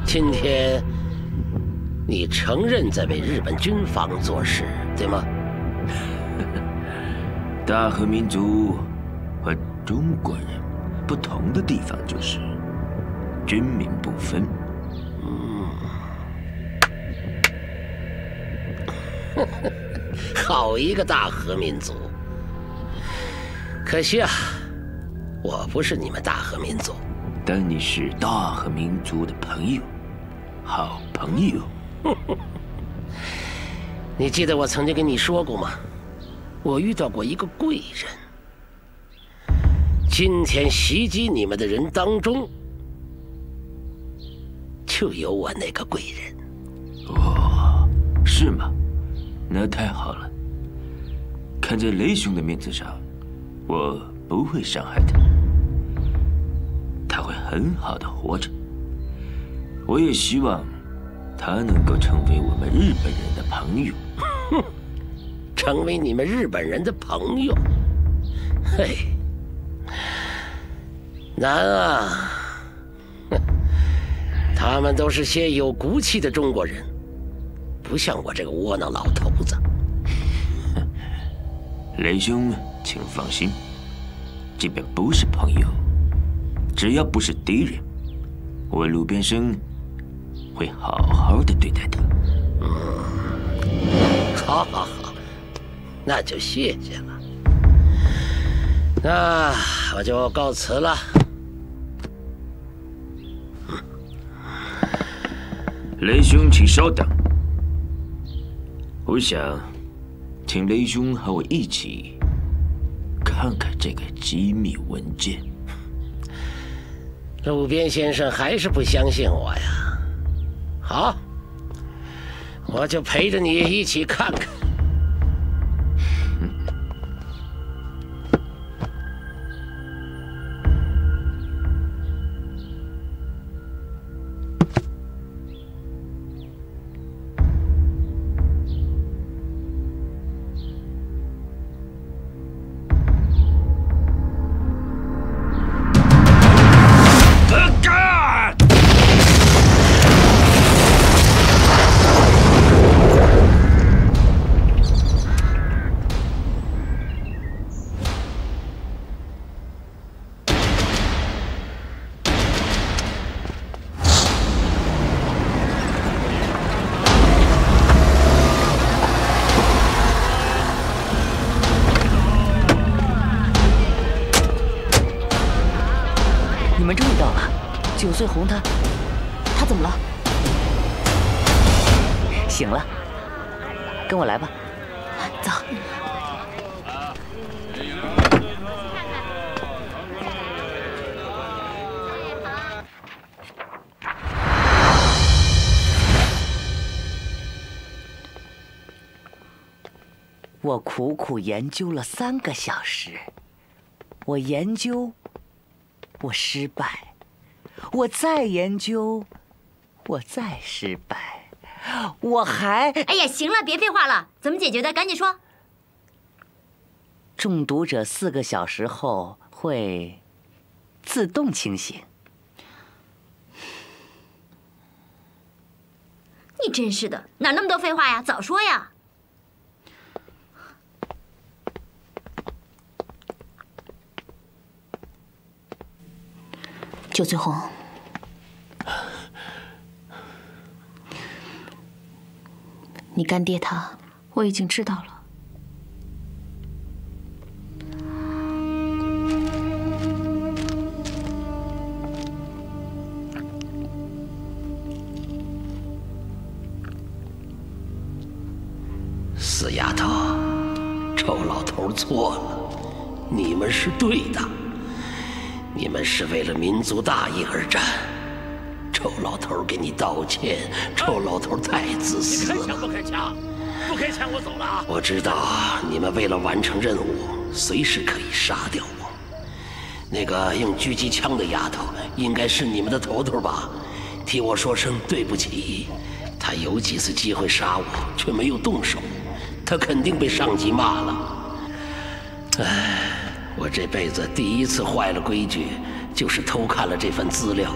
今天，你承认在为日本军方做事，对吗？大和民族和中国人不同的地方就是，军民不分。嗯，好一个大和民族！可惜啊，我不是你们大和民族，但你是大和民族的朋友。 好朋友，你记得我曾经跟你说过吗？我遇到过一个贵人。今天袭击你们的人当中，就有我那个贵人。哦，是吗？那太好了。看在雷兄的面子上，我不会伤害他，他会很好的活着。 我也希望他能够成为我们日本人的朋友。哼，成为你们日本人的朋友，嘿，难啊！他们都是些有骨气的中国人，不像我这个窝囊老头子。雷兄，请放心，即便不是朋友，只要不是敌人，我路边生。 会好好的对待他。嗯，好，好，好，那就谢谢了。那我就告辞了。雷兄，请稍等。我想，请雷兄和我一起看看这个机密文件。路边先生还是不相信我呀。 好，我就陪着你一起看看。最红他，他怎么了？醒了，跟我来吧，走。我苦苦研究了三个小时，我研究，我失败。 我再研究，我再失败，我还……哎呀，行了，别废话了，怎么解决的？赶紧说。中毒者四个小时后会自动清醒。你真是的，哪那么多废话呀？早说呀！九翠红。 你干爹他，我已经知道了。死丫头，臭老头错了，你们是对的，你们是为了民族大义而战。 臭老头给你道歉，臭老头太自私了。不开枪，不开枪，我走了啊！我知道你们为了完成任务，随时可以杀掉我。那个用狙击枪的丫头，应该是你们的头头吧？替我说声对不起，她有几次机会杀我，却没有动手，她肯定被上级骂了。哎，我这辈子第一次坏了规矩，就是偷看了这份资料。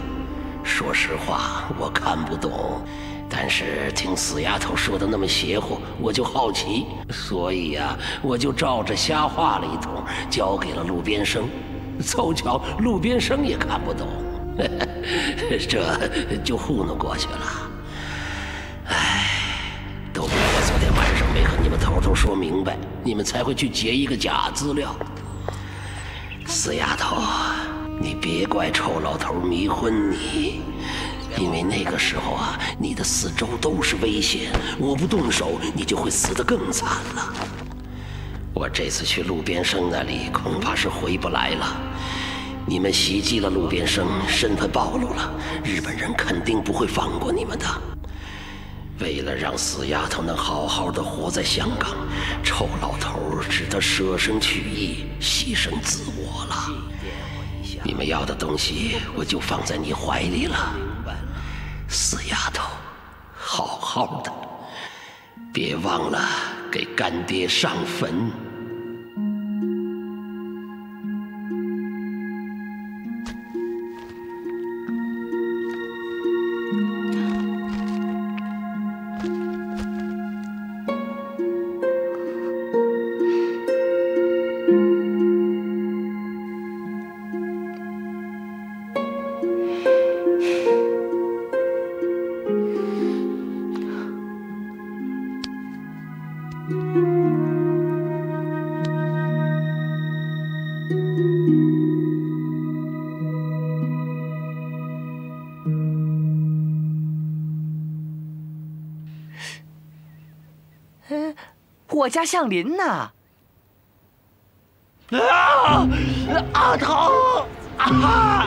说实话，我看不懂，但是听死丫头说的那么邪乎，我就好奇，所以呀、啊，我就照着瞎画了一通，交给了陆边生。凑巧，陆边生也看不懂，呵呵这就糊弄过去了。哎，都怪我昨天晚上没和你们头头说明白，你们才会去截一个假资料。死丫头。 你别怪臭老头迷昏你，因为那个时候啊，你的四周都是危险，我不动手，你就会死得更惨了。我这次去陆边生那里，恐怕是回不来了。你们袭击了陆边生，身份暴露了，日本人肯定不会放过你们的。为了让死丫头能好好的活在香港，臭老头只得舍身取义，牺牲自我了。 你们要的东西，我就放在你怀里了，死丫头，好好的，别忘了给干爹上坟。我家向林呢？啊！阿桃！啊！啊！啊！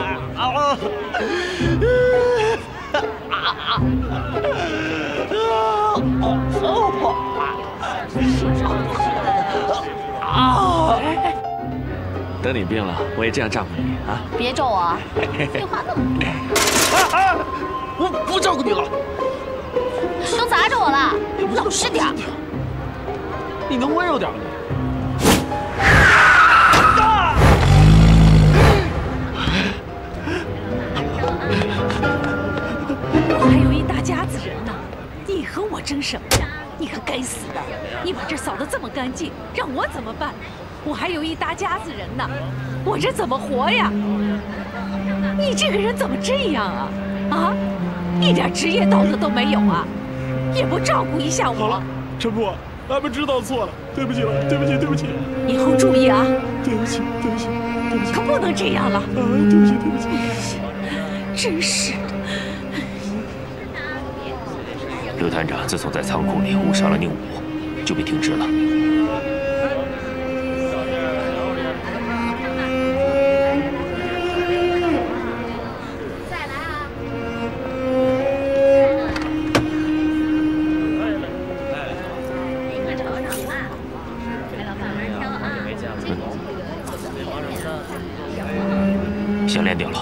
等你病了，我也这样照顾你啊！别咒我，废话那么多。啊！我不照顾你了。都砸着我了，老实点。 你能温柔点吗？我还有一大家子人呢，你和我争什么？你个该死的！你把这扫得这么干净，让我怎么办？我还有一大家子人呢，我这怎么活呀？你这个人怎么这样啊？啊，一点职业道德都没有啊！也不照顾一下我。好了，陈波。 俺们知道错了，对不起了，对不起，对不起。以后注意啊！对不起，对不起，对不起。可不能这样了！啊，对不起，对不起。真是的。刘团长自从在仓库里误伤了宁武，就被停职了。再来啊！你可瞅瞅啊！给老板慢挑啊！嗯，先练点了。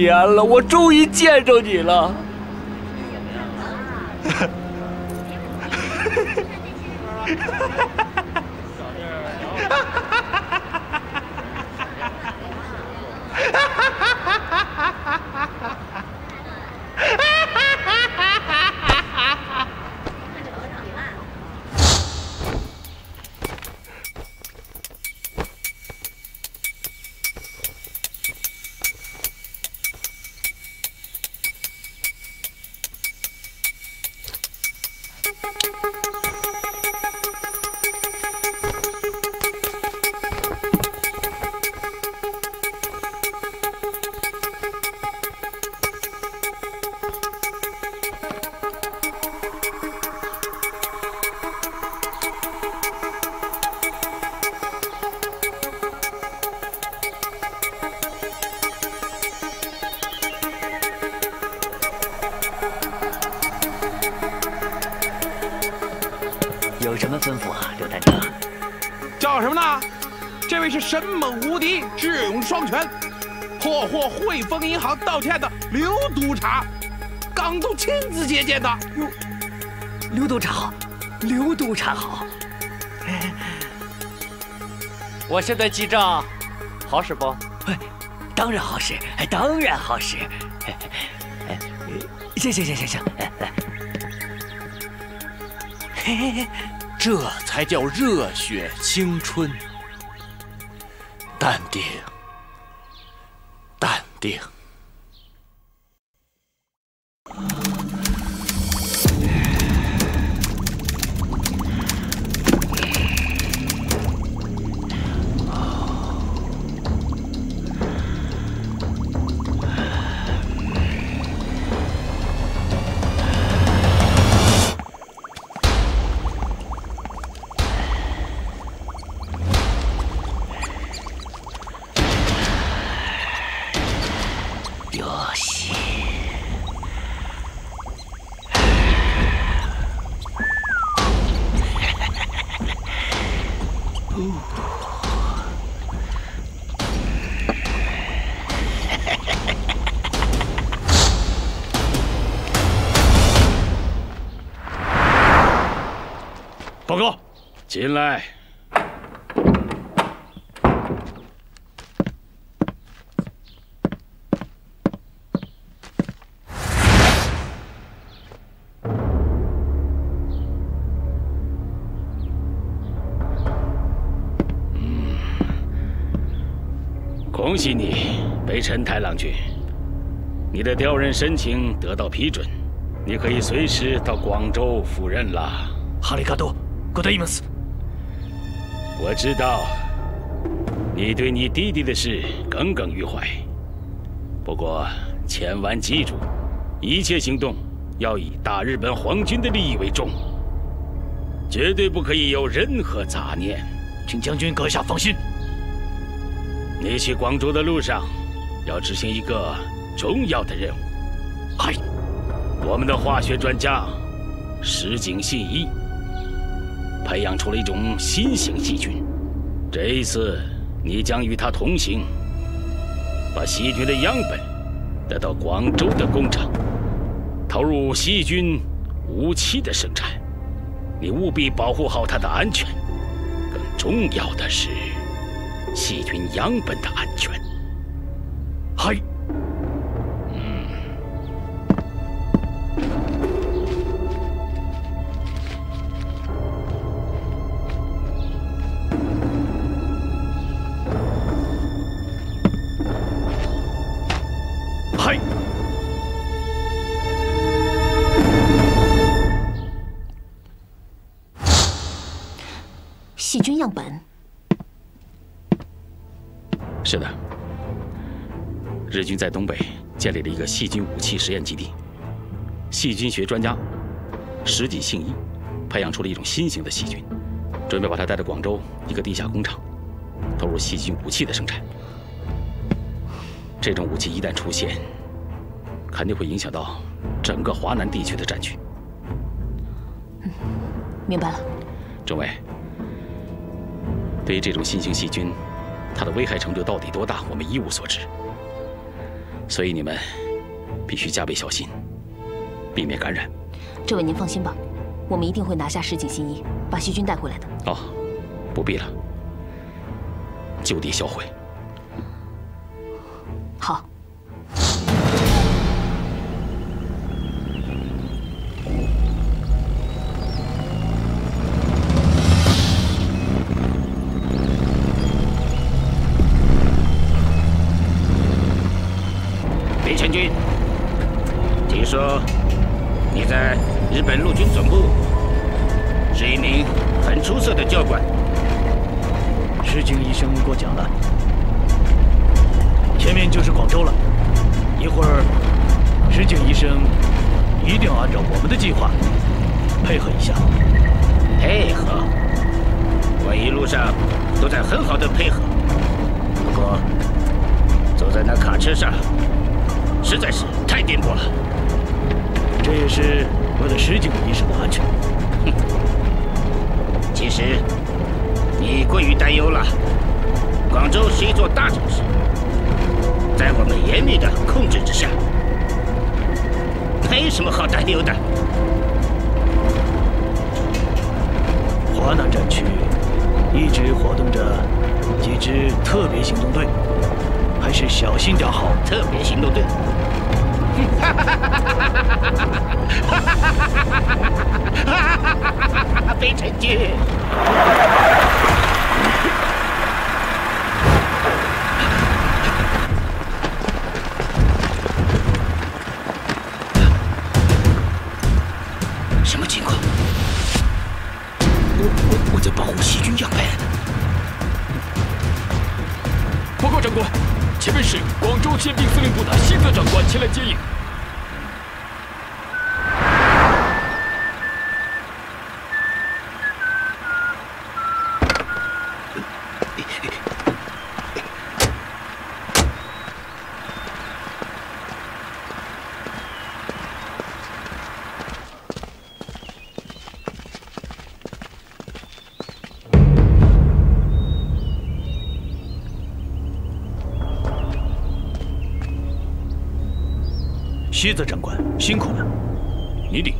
年了，我终于见着你了。神猛无敌，智勇双全，破获汇丰银行盗窃的刘督察，港督亲自接见的。哟，刘督察好，刘督察好。我现在记账，好使不？当然好使，当然好使。行行行行行，来来。嘿嘿嘿，这才叫热血青春。 淡定，淡定。报告，进来。嗯，恭喜你，北辰太郎君，你的调任申请得到批准，你可以随时到广州赴任了。哈里卡多，ございます。我知道你对你弟弟的事耿耿于怀，不过千万记住，一切行动要以大日本皇军的利益为重，绝对不可以有任何杂念。请将军阁下放心。你去广州的路上，要执行一个重要的任务。嗨。 我们的化学专家石井信一培养出了一种新型细菌，这一次你将与他同行，把细菌的样本带到广州的工厂，投入细菌武器的生产。你务必保护好它的安全，更重要的是细菌样本的安全。嗨。 细菌样本。是的，日军在东北建立了一个细菌武器实验基地，细菌学专家石井信一培养出了一种新型的细菌，准备把它带到广州一个地下工厂，投入细菌武器的生产。这种武器一旦出现，肯定会影响到整个华南地区的战局。嗯，明白了。政委。 对于这种新型细菌，它的危害程度到底多大，我们一无所知。所以你们必须加倍小心，避免感染。这位您放心吧，我们一定会拿下石井信一，把细菌带回来的。哦，不必了，就地销毁。好。 千军，听说你在日本陆军总部是一名很出色的教官。石井医生给我讲了，前面就是广州了。一会儿，石井医生一定要按照我们的计划配合一下。配合？我一路上都在很好的配合，不过坐在那卡车上。 实在是太颠簸了，这也是为了石井医生的安全。哼，其实你过于担忧了。广州是一座大城市，在我们严密的控制之下，没什么好担忧的。华南战区一直活动着几支特别行动队。 还是小心点好。特别行动队，北辰军，什么情况？我我我在保护细菌样本。报告长官。 前面是广州宪兵司令部的新泽长官前来接应。西泽长官，辛苦了。你领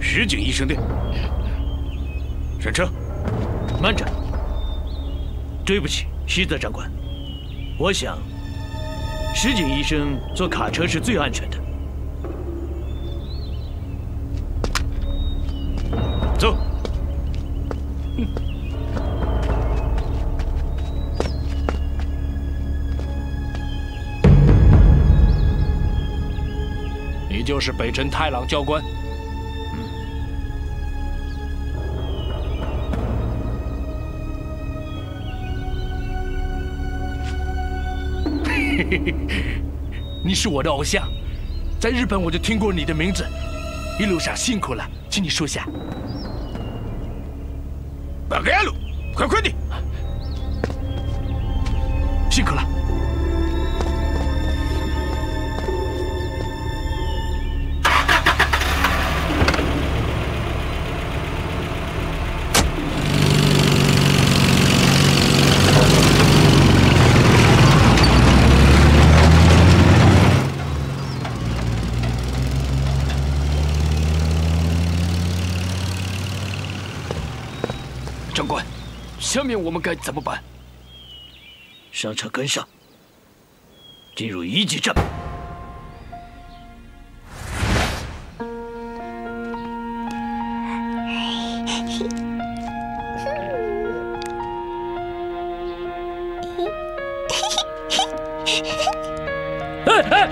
石井医生队上车。慢着，对不起，西泽长官，我想石井医生坐卡车是最安全的。走。嗯、就是北辰太郎教官。嗯、嘿嘿嘿，你是我的偶像，在日本我就听过你的名字，一路上辛苦了，请你说下。八个呀路，快快的，辛苦了。 下面我们该怎么办？上车跟上，进入一级战。哎哎！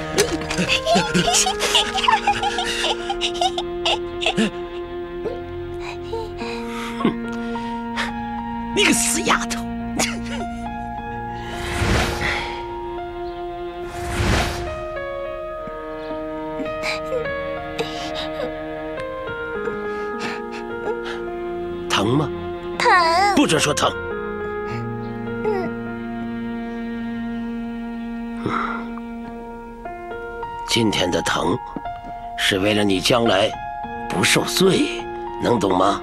你个死丫头！疼吗？疼！不准说疼。今天的疼，是为了你将来不受罪，能懂吗？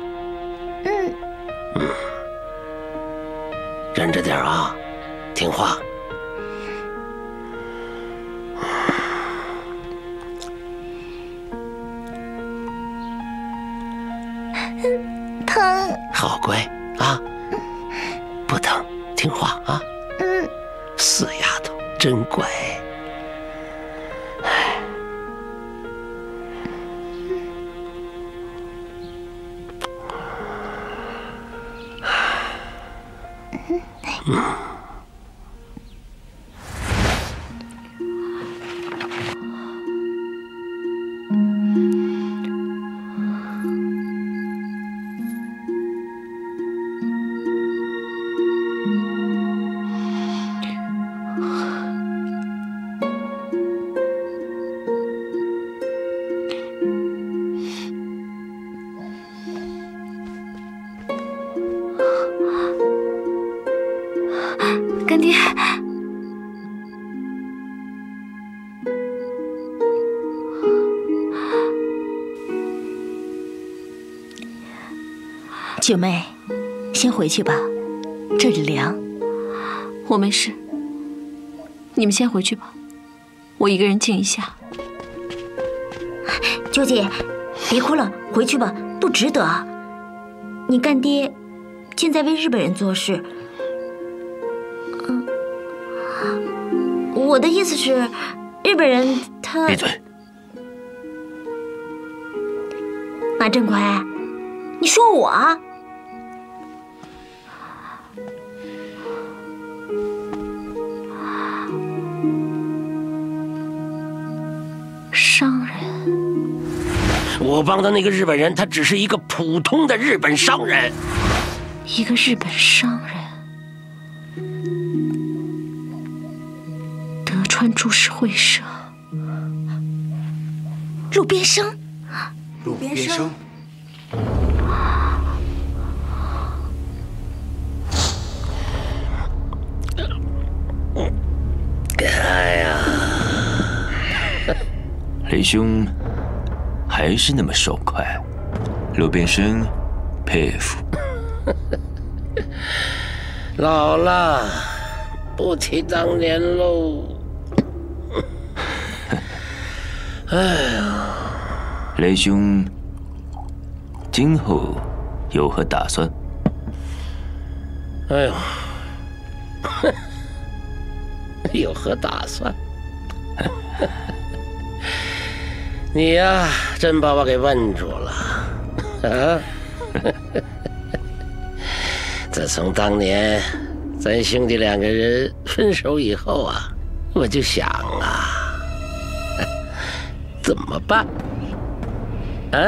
嗯。嗯。 忍着点啊，听话。疼。好乖啊，不疼，听话啊。嗯。死丫头，真乖。哎，嗯。 嗯，干爹，九妹，先回去吧，这里凉。我没事，你们先回去吧，我一个人静一下。九姐，别哭了，回去吧，不值得啊。你干爹现在为日本人做事。 我的意思是，日本人他闭嘴。马振奎，你说我啊？商人。我帮的那个日本人，他只是一个普通的日本商人。一个日本商人。 株式会社，鲁边生，鲁边生，哎呀，雷兄还是那么爽快，鲁边生佩服。老了，不提当年喽。 哎呀，雷兄，今后有何打算？哎呦，有何打算？你呀，真把我给问住了啊！自从当年咱兄弟两个人分手以后啊，我就想啊。怎么办？啊！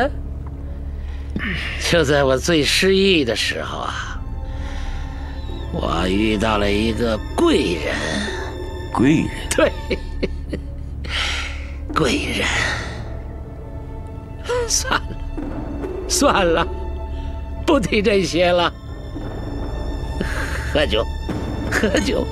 就在我最失意的时候啊，我遇到了一个贵人。贵人？对，贵人。算了，算了，不提这些了。喝酒，喝酒。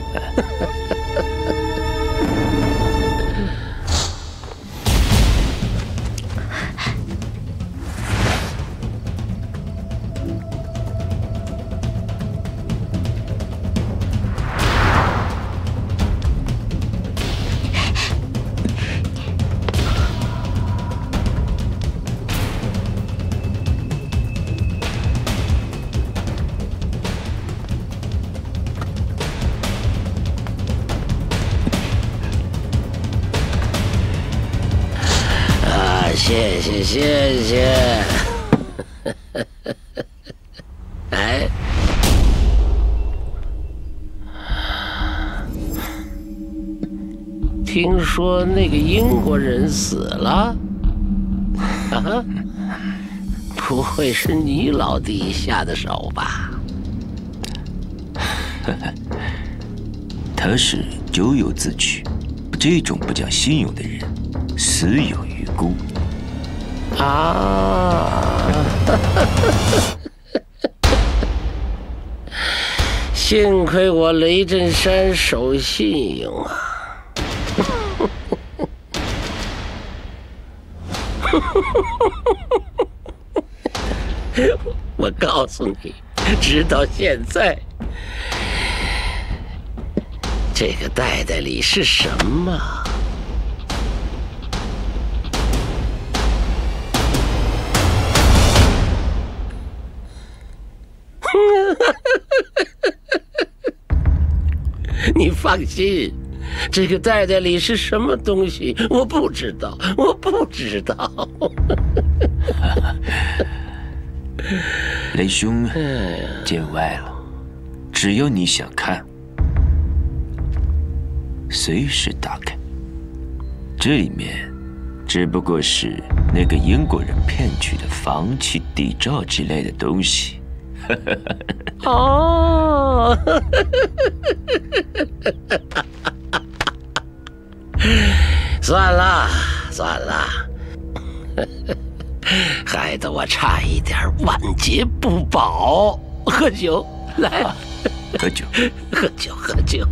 谢谢。哎，听说那个英国人死了？啊，不会是你老弟下的手吧？他是咎由自取，这种不讲信用的人，死有余辜。 啊！幸亏我雷震山守信用啊！我告诉你，直到现在，这个袋袋里是什么？ 你放心，这个袋袋里是什么东西，我不知道，我不知道。雷兄见外了，只要你想看，随时打开。这里面只不过是那个英国人骗取的房契、底照之类的东西。 哦，算了算了，害得我差一点晚节不保。喝酒，来，啊、喝酒，喝酒，喝酒。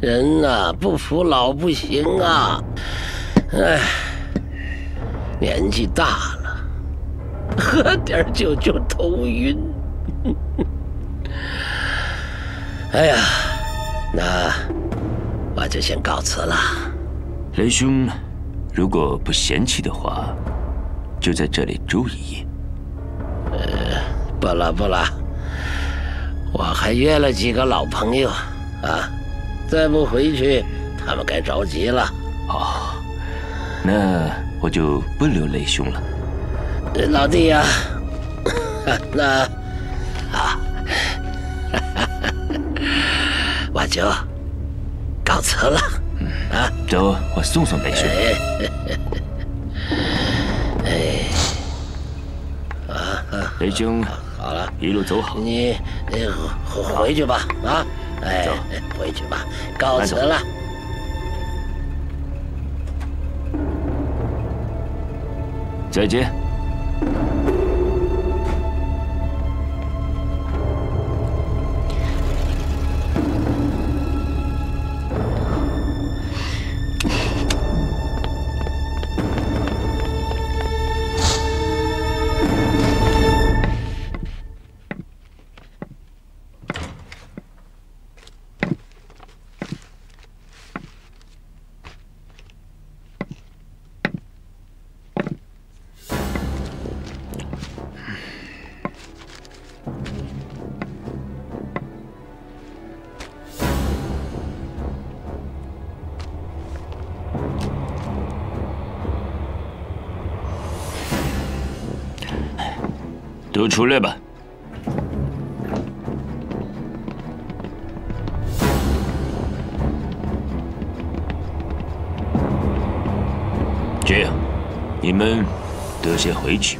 人呐、啊，不服老不行啊！哎，年纪大了，喝点酒就头晕。哎呀，那我就先告辞了。雷兄，如果不嫌弃的话，就在这里住一夜。呃，不了不了，我还约了几个老朋友啊，再不回去，他们该着急了。哦，那我就不流雷凶了。老弟呀、啊，那啊，我就告辞了。 啊，走，我送送雷兄。哎，啊，雷兄，好了，一路走好。你，你回去吧，啊，哎，回去吧，告辞了。再见。都出来吧！这样，你们都先回去，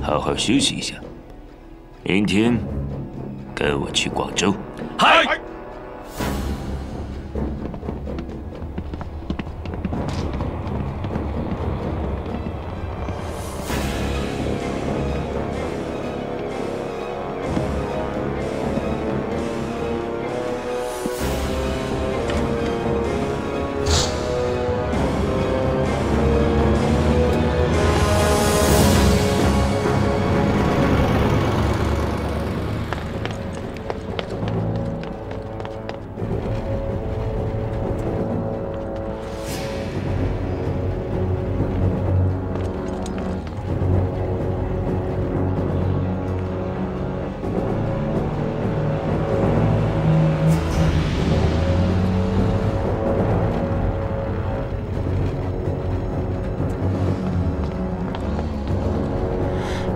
好好休息一下。明天跟我去广州。嗨！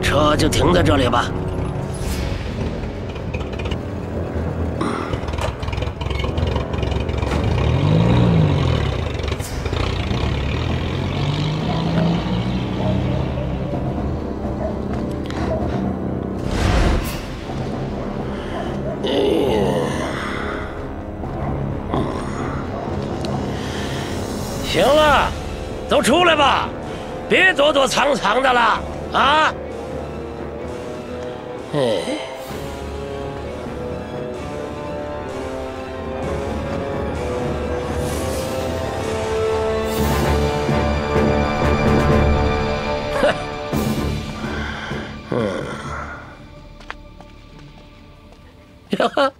车就停在这里吧。行了，都出来吧，别躲躲藏藏的了啊！ 哎，哼，嗯，呀哈，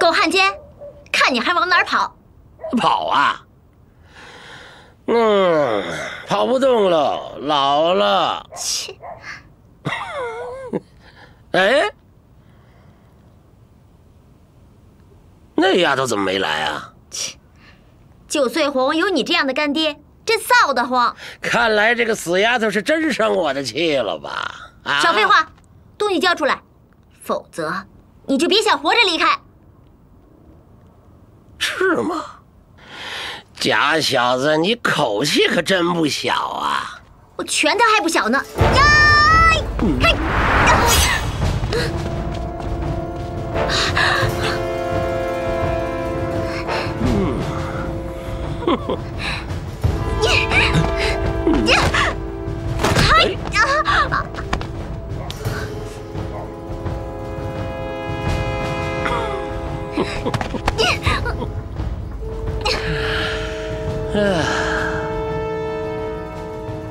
狗汉奸，看你还往哪儿跑？跑啊！嗯，跑不动了。 老了，切！哎，那丫头怎么没来啊？切！九岁红有你这样的干爹，真臊得慌。看来这个死丫头是真生我的气了吧？啊！少废话，东西交出来，否则你就别想活着离开。是吗？假小子，你口气可真不小啊！ 我拳头还不小呢！呀！嘿！嗯，哼哼，呀！嘿！啊！啊！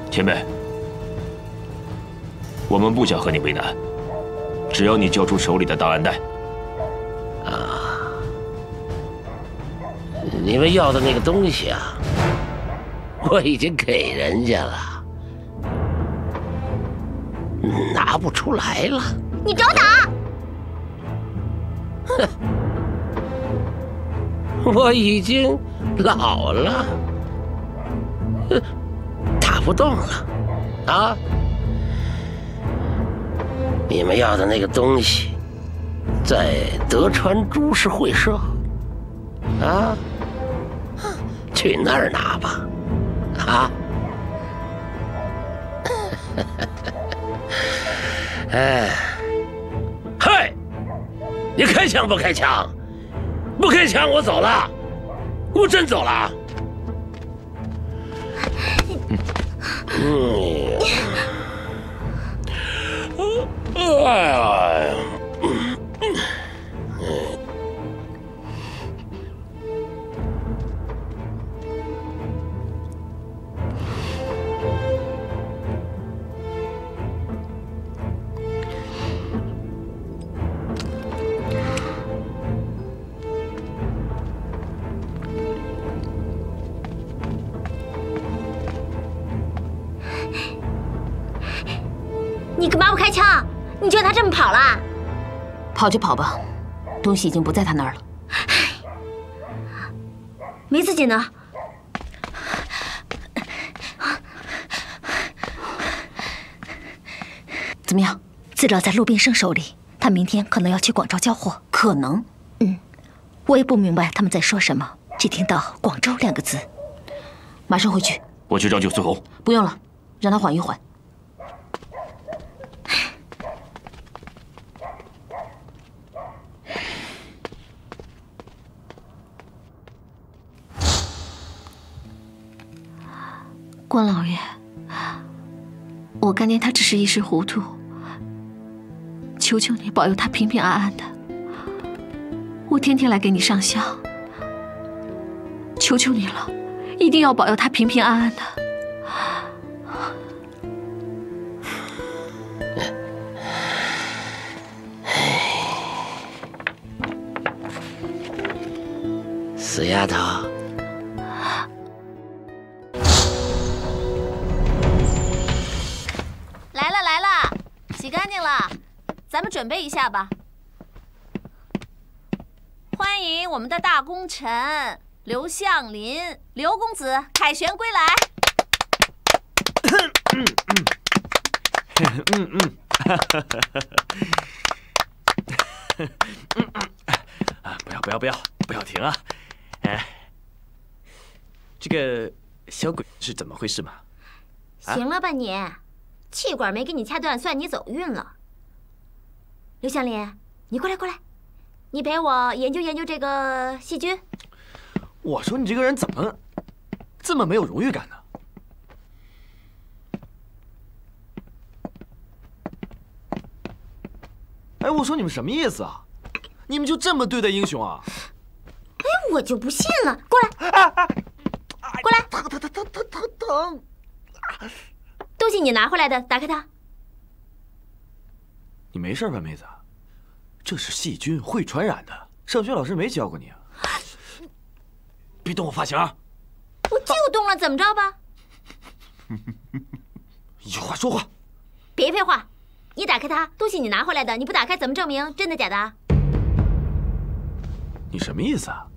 前辈，我们不想和你为难，只要你交出手里的档案袋。啊，你们要的那个东西啊，我已经给人家了，拿不出来了。你找打！哼，我已经老了，打不动了，啊！你们要的那个东西，在德川株式会社，啊，去那儿拿吧，啊！哎，嗨，你开枪不开枪？不开枪，我走了，我真走了。嗯。哎呀！你干嘛不开枪？你就让他这么跑了？跑就跑吧，东西已经不在他那儿了。没自己呢。怎么样？资料在陆炳生手里，他明天可能要去广州交货。可能？嗯，我也不明白他们在说什么，只听到“广州”两个字。马上回去。我去找九四红。不用了，让他缓一缓。 关老爷，我干爹他只是一时糊涂，求求你保佑他平平安安的。我天天来给你上香，求求你了，一定要保佑他平平安安的。死丫头。 咱们准备一下吧，欢迎我们的大功臣刘向林、刘公子凯旋归来。嗯嗯嗯嗯嗯啊！不要不要不要不要停啊！哎，这个小鬼是怎么回事嘛？行了吧你，气管没给你掐断，算你走运了。 刘向林，你过来过来，你陪我研究研究这个细菌。我说你这个人怎么这么没有荣誉感呢？哎，我说你们什么意思啊？你们就这么对待英雄啊？哎，我就不信了，过来，啊啊、过来，疼疼疼疼疼疼疼！东西你拿回来的，打开它。 你没事吧，妹子？这是细菌，会传染的。上学老师没教过你啊！别动我发型！我就动了，怎么着吧？有话说话！别废话！你打开它，东西你拿回来的，你不打开怎么证明真的假的？你什么意思啊？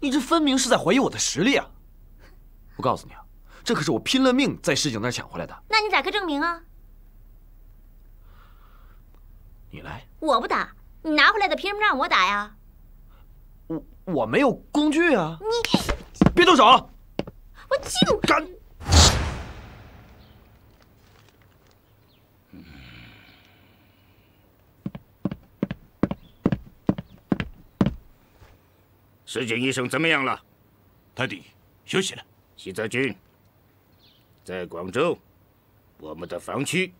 你这分明是在怀疑我的实力啊！我告诉你啊，这可是我拼了命在石井那儿抢回来的。那你打开证明啊！ 你来，我不打，你拿回来的凭什么让我打呀？我我没有工具啊！你别动手！我就敢。石井医生怎么样了？他得休息了。西泽君，在广州，我们的防区。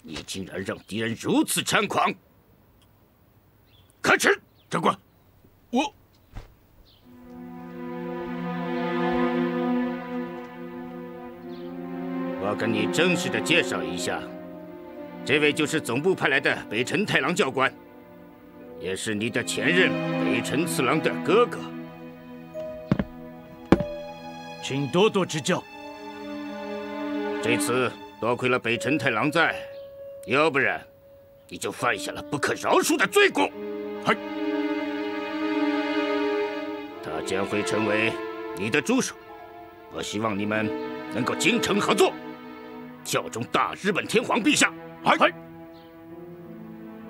你竟然让敌人如此猖狂！可耻！长官，我……我跟你正式的介绍一下，这位就是总部派来的北辰太郎教官，也是你的前任北辰次郎的哥哥，请多多指教。这次多亏了北辰太郎在，要不然你就犯下了不可饶恕的罪过。嘿，他将会成为你的助手。我希望你们能够精诚合作，效忠大日本天皇陛下。嘿。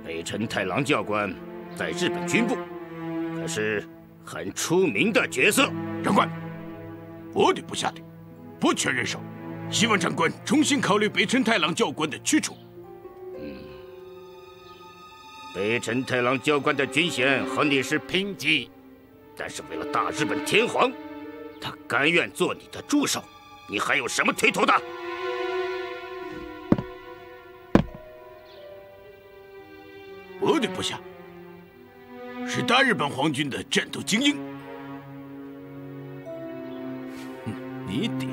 北辰太郎教官在日本军部可是很出名的角色。长官，我对部下的不缺人手，希望长官重新考虑北辰太郎教官的驱除。嗯，北辰太郎教官的军衔和你是平级，但是为了大日本天皇，他甘愿做你的助手，你还有什么推脱的？ 我的部下是大日本皇军的战斗精英，你得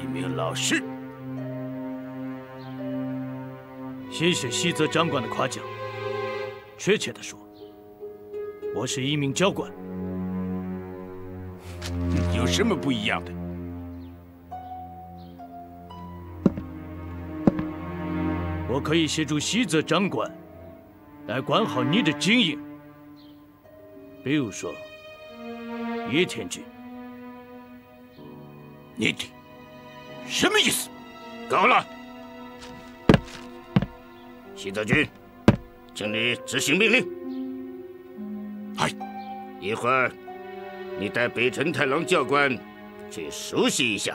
一名老师。谢谢西泽长官的夸奖。确切的说，我是一名教官。有什么不一样的？我可以协助西泽长官。 来管好你的经营，比如说野田君。你的什么意思？够了！西泽君，请你执行命令。嗨，一会儿你带北辰太郎教官去熟悉一下。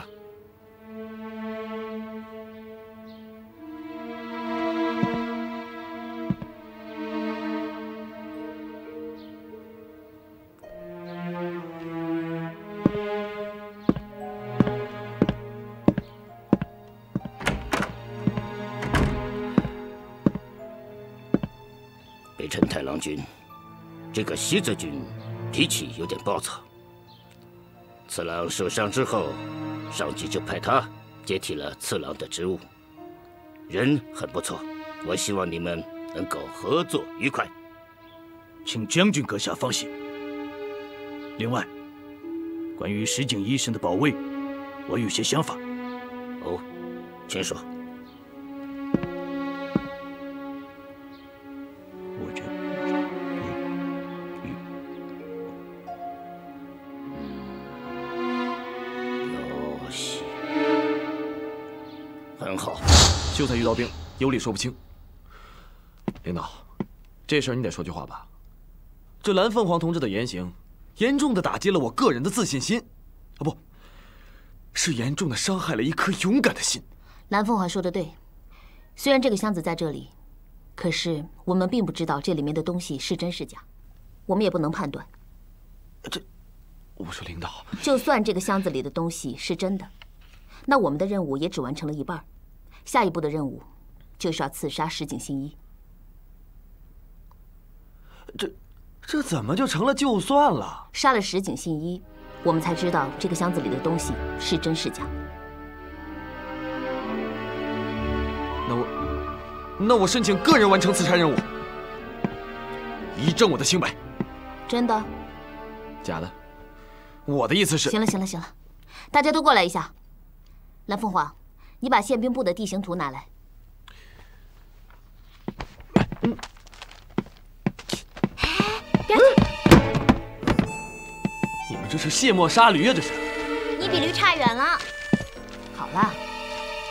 君，这个西泽君脾气有点暴躁。次郎受伤之后，上级就派他接替了次郎的职务。人很不错，我希望你们能够合作愉快。请将军阁下放心。另外，关于石井医生的保卫，我有些想法。哦，请说。 就算遇到病，有理说不清。领导，这事儿你得说句话吧。这蓝凤凰同志的言行，严重的打击了我个人的自信心，啊不，是严重的伤害了一颗勇敢的心。蓝凤凰说的对，虽然这个箱子在这里，可是我们并不知道这里面的东西是真是假，我们也不能判断。这，我说领导，就算这个箱子里的东西是真的，那我们的任务也只完成了一半。 下一步的任务，就是要刺杀石井新一。这，这怎么就成了就算了？杀了石井新一，我们才知道这个箱子里的东西是真是假。那我，那我申请个人完成刺杀任务，以证我的清白。真的？假的？我的意思是……行了，行了，行了，大家都过来一下，蓝凤凰。 你把宪兵部的地形图拿来。嗯。别去！你们这是卸磨杀驴啊！这是。你比驴差远了。好了，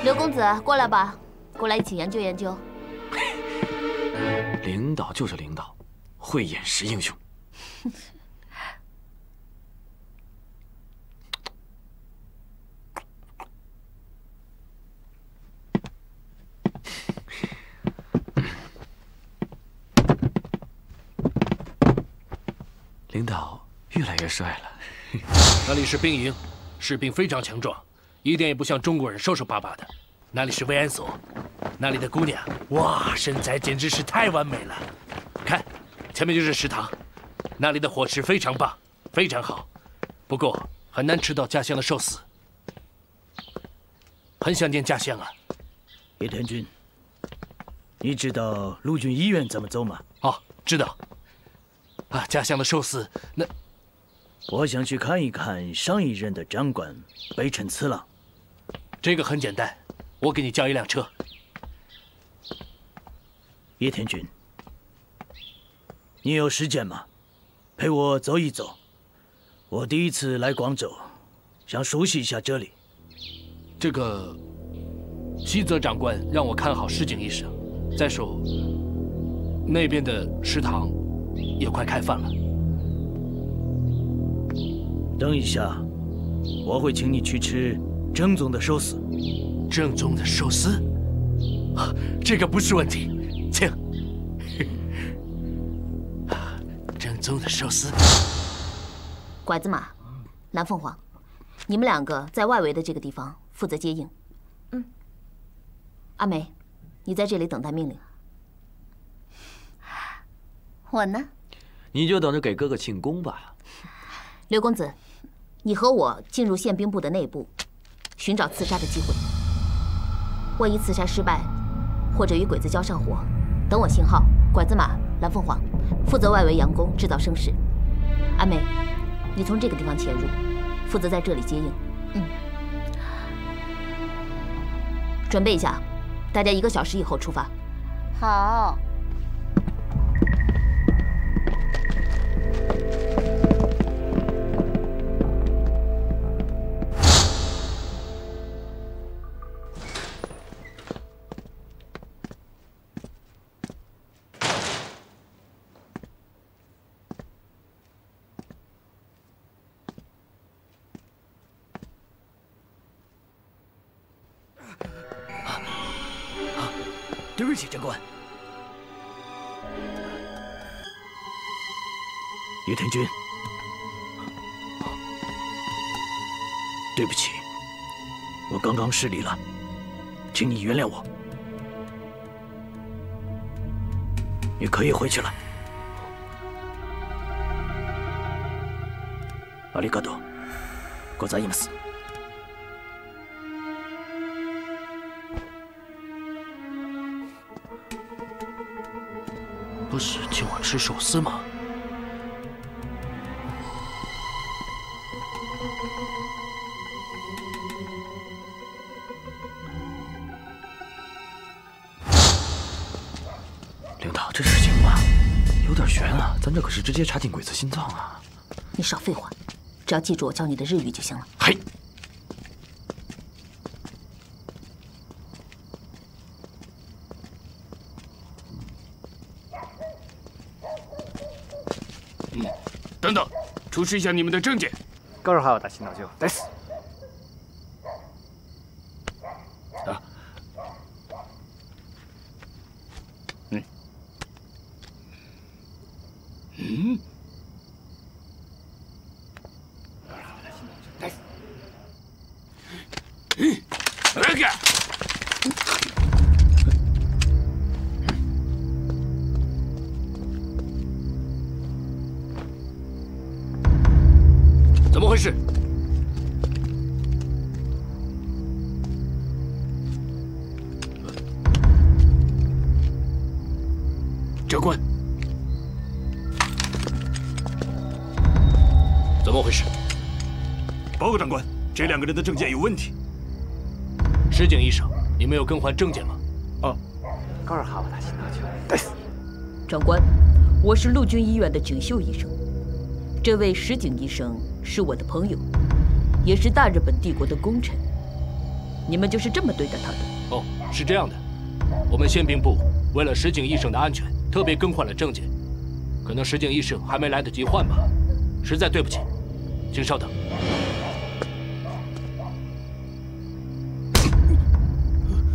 刘公子过来吧，过来一起研究研究。领导就是领导，慧眼识英雄。领导越来越帅了。那里是兵营，士兵非常强壮，一点也不像中国人瘦瘦巴巴的。那里是慰安所，那里的姑娘，哇，身材简直是太完美了。看，前面就是食堂，那里的伙食非常棒，非常好。不过很难吃到家乡的寿司，很想念家乡啊。野田君，你知道陆军医院怎么走吗？哦，知道。啊，家乡的寿司。那我想去看一看上一任的掌管北辰次郎。这个很简单，我给你叫一辆车。叶天君，你有时间吗？陪我走一走。我第一次来广州，想熟悉一下这里。这个西泽长官让我看好市井意识。再说，那边的食堂也快开饭了。等一下，我会请你去吃正宗的寿司。正宗的寿司，啊，这个不是问题，请。正宗的寿司。拐子马，蓝凤凰，你们两个在外围的这个地方负责接应。嗯。阿梅，你在这里等待命令。 我呢，你就等着给哥哥庆功吧。刘公子，你和我进入宪兵部的内部，寻找刺杀的机会。万一刺杀失败，或者与鬼子交上火，等我信号。拐子马、蓝凤凰负责外围佯攻，制造声势。阿梅，你从这个地方潜入，负责在这里接应。嗯，准备一下，大家一个小时以后出发。好。 对不起，长官。叶天君，对不起，我刚刚失礼了，请你原谅我。你可以回去了。ありがとうございます。 不是请我吃寿司吗？领导，这事情嘛，有点悬啊！咱这可是直接插进鬼子心脏啊！你少废话，只要记住我教你的日语就行了。嘿。 等等，出示一下你们的证件。高尔哈尔大新老舅，来死！啊，嗯，嗯，高尔哈尔大新老舅，来死！嗯，那个。怎么回事？长官，怎么回事？报告长官，这两个人的证件有问题。石井医生，你没有更换证件吗？哦，高尔哈瓦大新大舅，该死！长官，我是陆军医院的井秀医生。 这位石井医生是我的朋友，也是大日本帝国的功臣。你们就是这么对待他的？哦，是这样的。我们宪兵部为了石井医生的安全，特别更换了证件。可能石井医生还没来得及换吧，实在对不起，请稍等。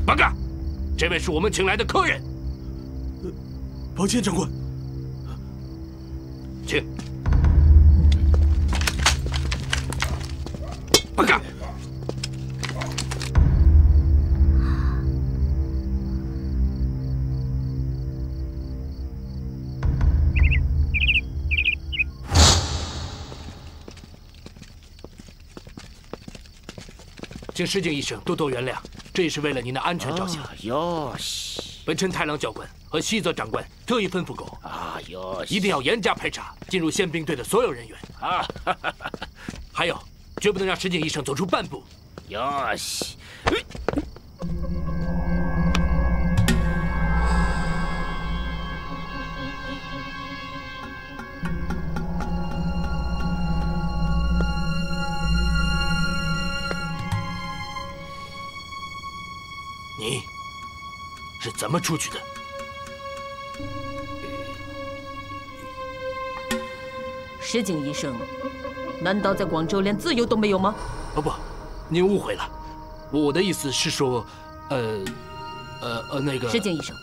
报告，这位是我们请来的客人。抱歉，长官，请。 报告，请石井医生多多原谅，这也是为了您的安全着想。哟西，本辰太郎教官和西泽长官特意吩咐过，啊哟，一定要严加排查。进入宪兵队的所有人员啊！还有，绝不能让石井医生走出半步。哟西！你是怎么出去的？ 石井医生，难道在广州连自由都没有吗？哦不，您误会了，我的意思是说，呃，呃呃那个。石井医生，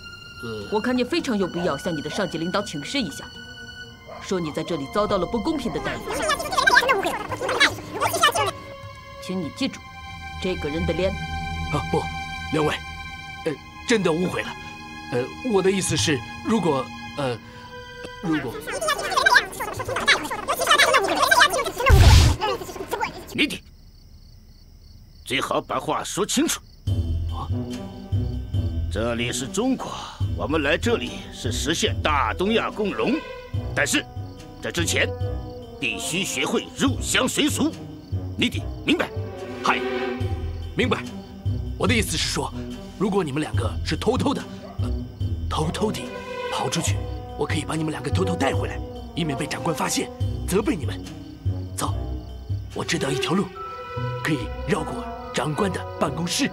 呃，我看你非常有必要向你的上级领导请示一下，说你在这里遭到了不公平的待遇。请你记住，这个人的脸。啊不，两位，呃，真的误会了，呃，我的意思是，如果呃，如果。 你的最好把话说清楚。啊，这里是中国，我们来这里是实现大东亚共荣，但是在之前必须学会入乡随俗。你的明白？嗨，明白。我的意思是说，如果你们两个是偷偷的、呃、偷偷地跑出去，我可以把你们两个偷偷带回来，以免被长官发现，责备你们。走。 我知道一条路，可以绕过长官的办公室。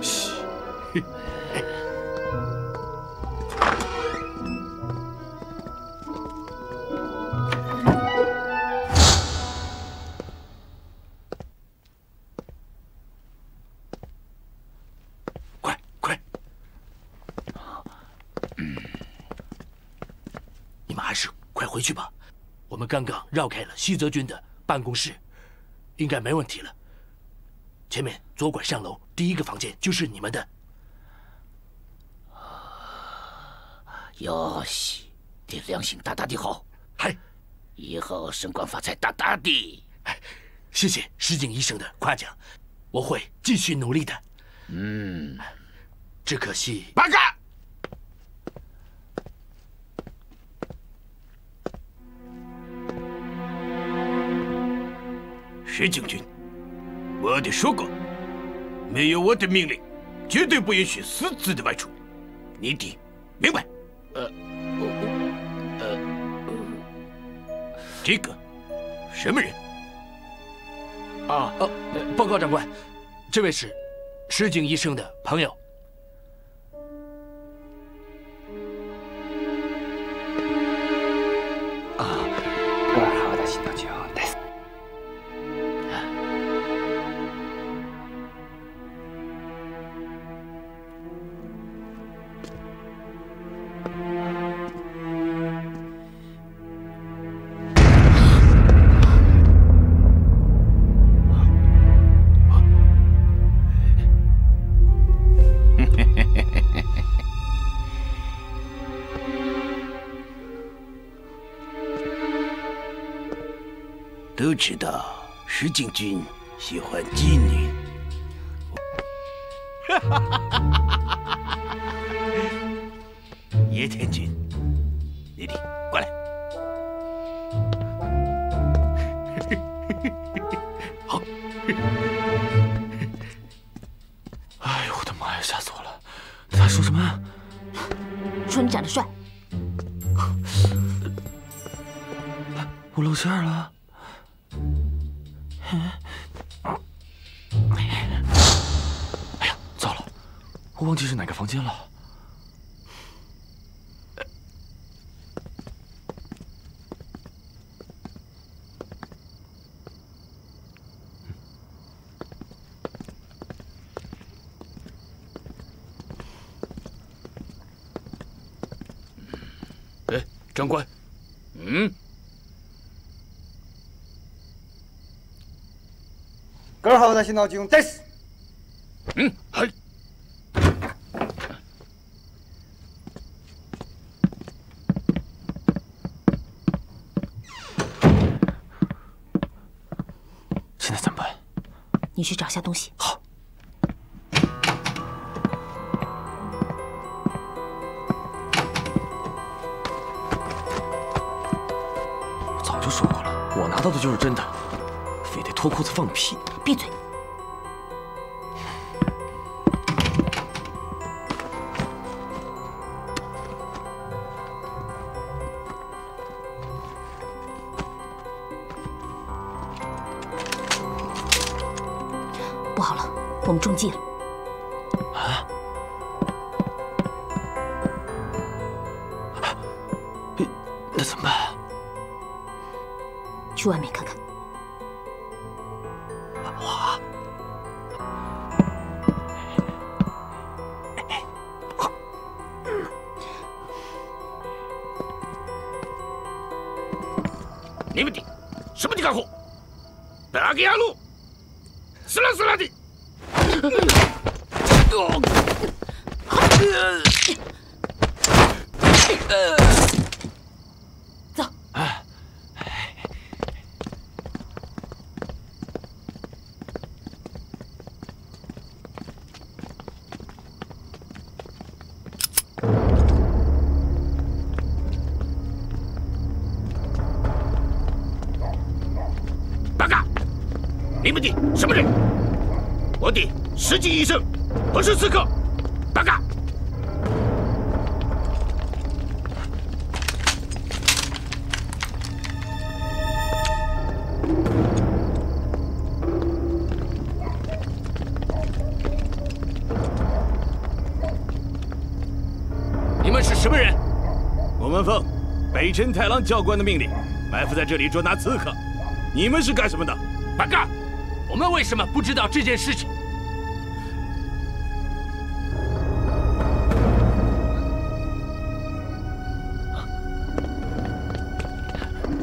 嘘。快快！你们还是快回去吧。我们刚刚绕开了西泽君的 办公室应该没问题了。前面左拐上楼，第一个房间就是你们的。哟西，这良心大大的好，嗨，以后升官发财大大的。谢谢石井医生的夸奖，我会继续努力的。嗯，只可惜。八嘎！ 石井君，我得说过，没有我的命令，绝对不允许私自的外出。你得明白？呃，我呃，这个什么人？啊哦、啊，报告长官，这位是石井医生的朋友。啊，刚好的心情。 都知道石井君喜欢妓女，野田君，你的过来，好。哎呦我的妈呀，吓死我了！他说什么呀？说你长得帅。我露馅了。 哎呀，糟了，我忘记是哪个房间了。哎，长官，嗯。 刚好的信道君，但是，嗯，嗨，现在怎么办？你去找下东西。好。到的就是真的，非得脱裤子放屁！闭嘴！不好了，我们中计了！啊！那怎么办？ 去外面看看。哇！你们的什么地干活？哪个呀路？死了死了的！走。哎。 你们的什么人？我的实际医生，不是刺客。报告。你们是什么人？我们奉北辰太郎教官的命令，埋伏在这里捉拿刺客。你们是干什么的？报告。 我们为什么不知道这件事情？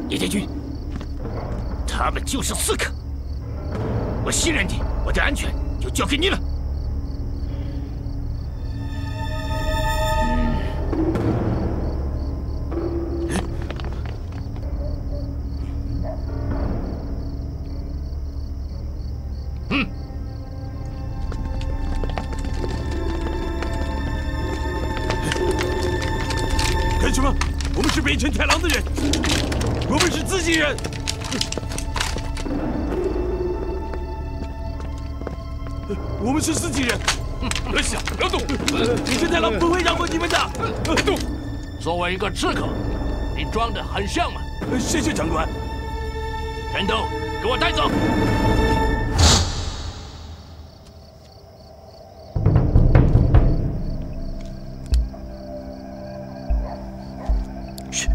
叶家军，他们就是刺客。我信任你，我的安全就交给你了。一个刺客，你装得很像嘛！谢谢长官。全都给我带走。是。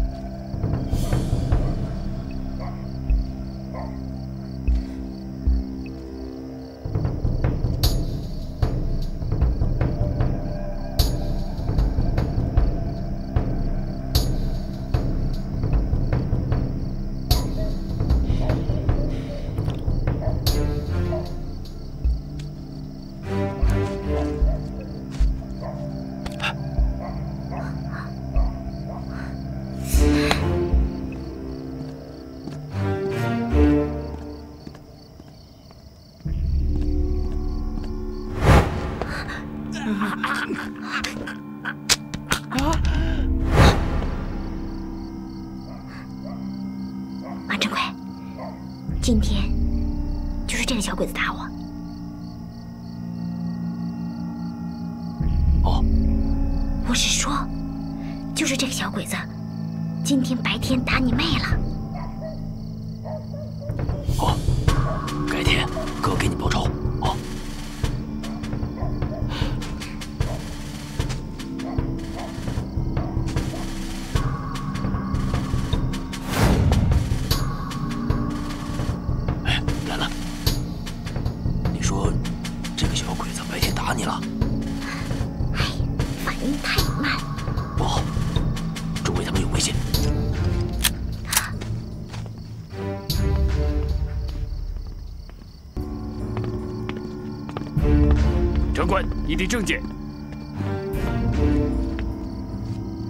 你的证件。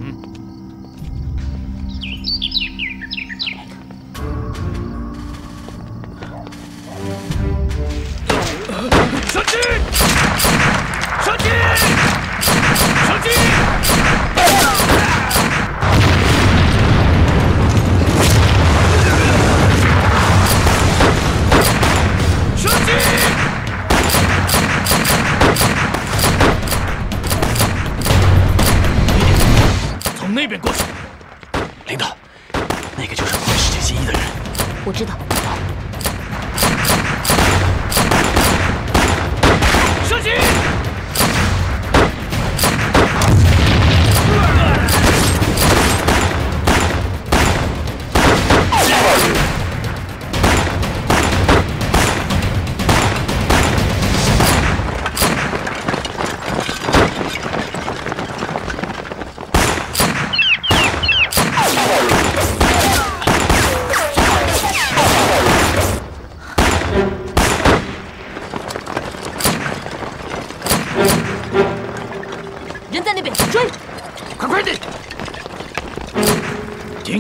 嗯，上机！上机！上机！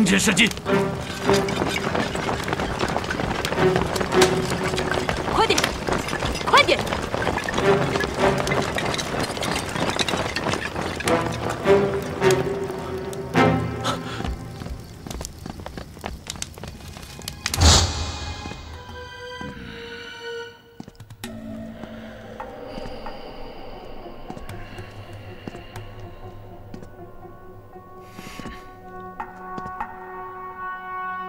前射击！快点，快点！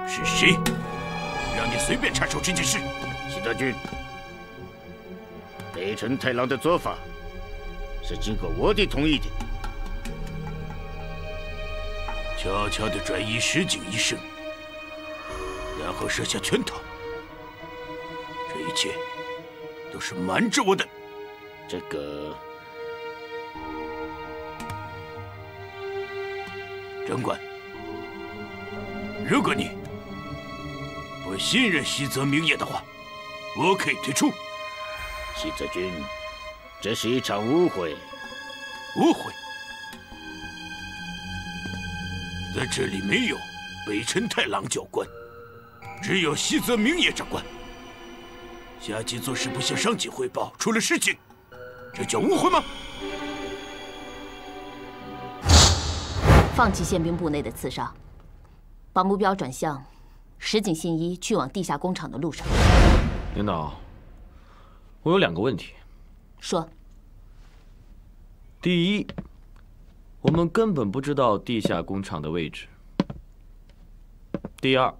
是谁让你随便插手这件事？西大君，北辰太郎的做法是经过我的同意的。悄悄地转移石井医生，然后设下圈套。这一切都是瞒着我的。这个，长官，如果你…… 我信任西泽明也的话，我可以退出。西泽君，这是一场误会。误会？在这里没有北辰太郎教官，只有西泽明也长官。下级做事不向上级汇报，出了事情，这叫误会吗？放弃宪兵部内的刺杀，把目标转向 石井信一去往地下工厂的路上，领导，我有两个问题。说。第一，我们根本不知道地下工厂的位置。第二，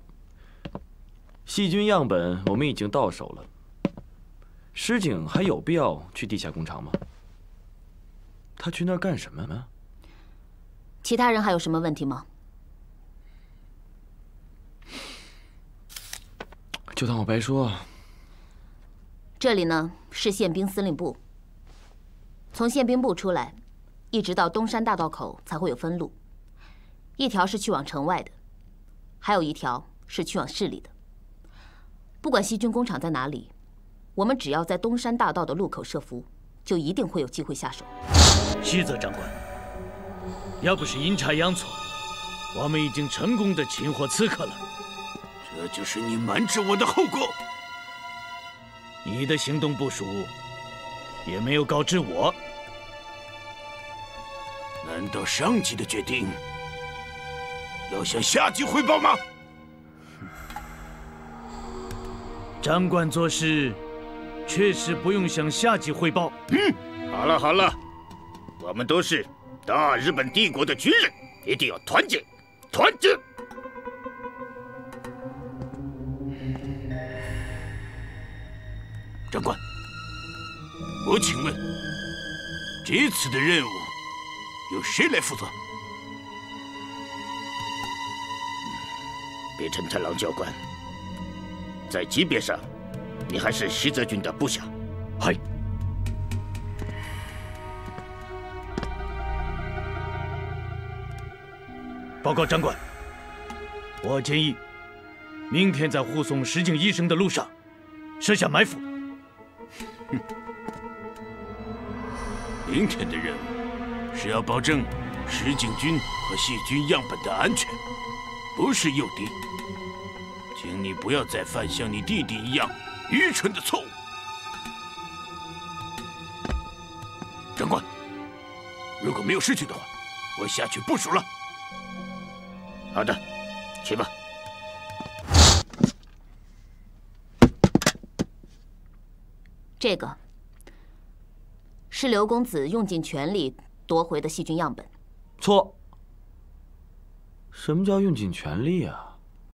细菌样本我们已经到手了，石井还有必要去地下工厂吗？他去那儿干什么呢？其他人还有什么问题吗？ 就当我白说。这里呢是宪兵司令部，从宪兵部出来，一直到东山大道口才会有分路，一条是去往城外的，还有一条是去往市里的。不管细菌工厂在哪里，我们只要在东山大道的路口设伏，就一定会有机会下手。西泽长官，要不是阴差阳错，我们已经成功的擒获刺客了。 这就是你瞒着我的后果。你的行动部署也没有告知我，难道上级的决定要向下级汇报吗？长官做事确实不用向下级汇报。嗯，好了好了，我们都是大日本帝国的军人，一定要团结，团结。 长官，我请问，这次的任务由谁来负责？北辰太郎教官，在级别上，你还是西泽君的部下。嗨。报告长官，我建议，明天在护送石井医生的路上，设下埋伏。 哼，明天的任务是要保证石井君和细菌样本的安全，不是诱敌。请你不要再犯像你弟弟一样愚蠢的错误。长官，如果没有事情的话，我下去部署了。好的，去吧。 这个是刘公子用尽全力夺回的细菌样本。错。什么叫用尽全力啊？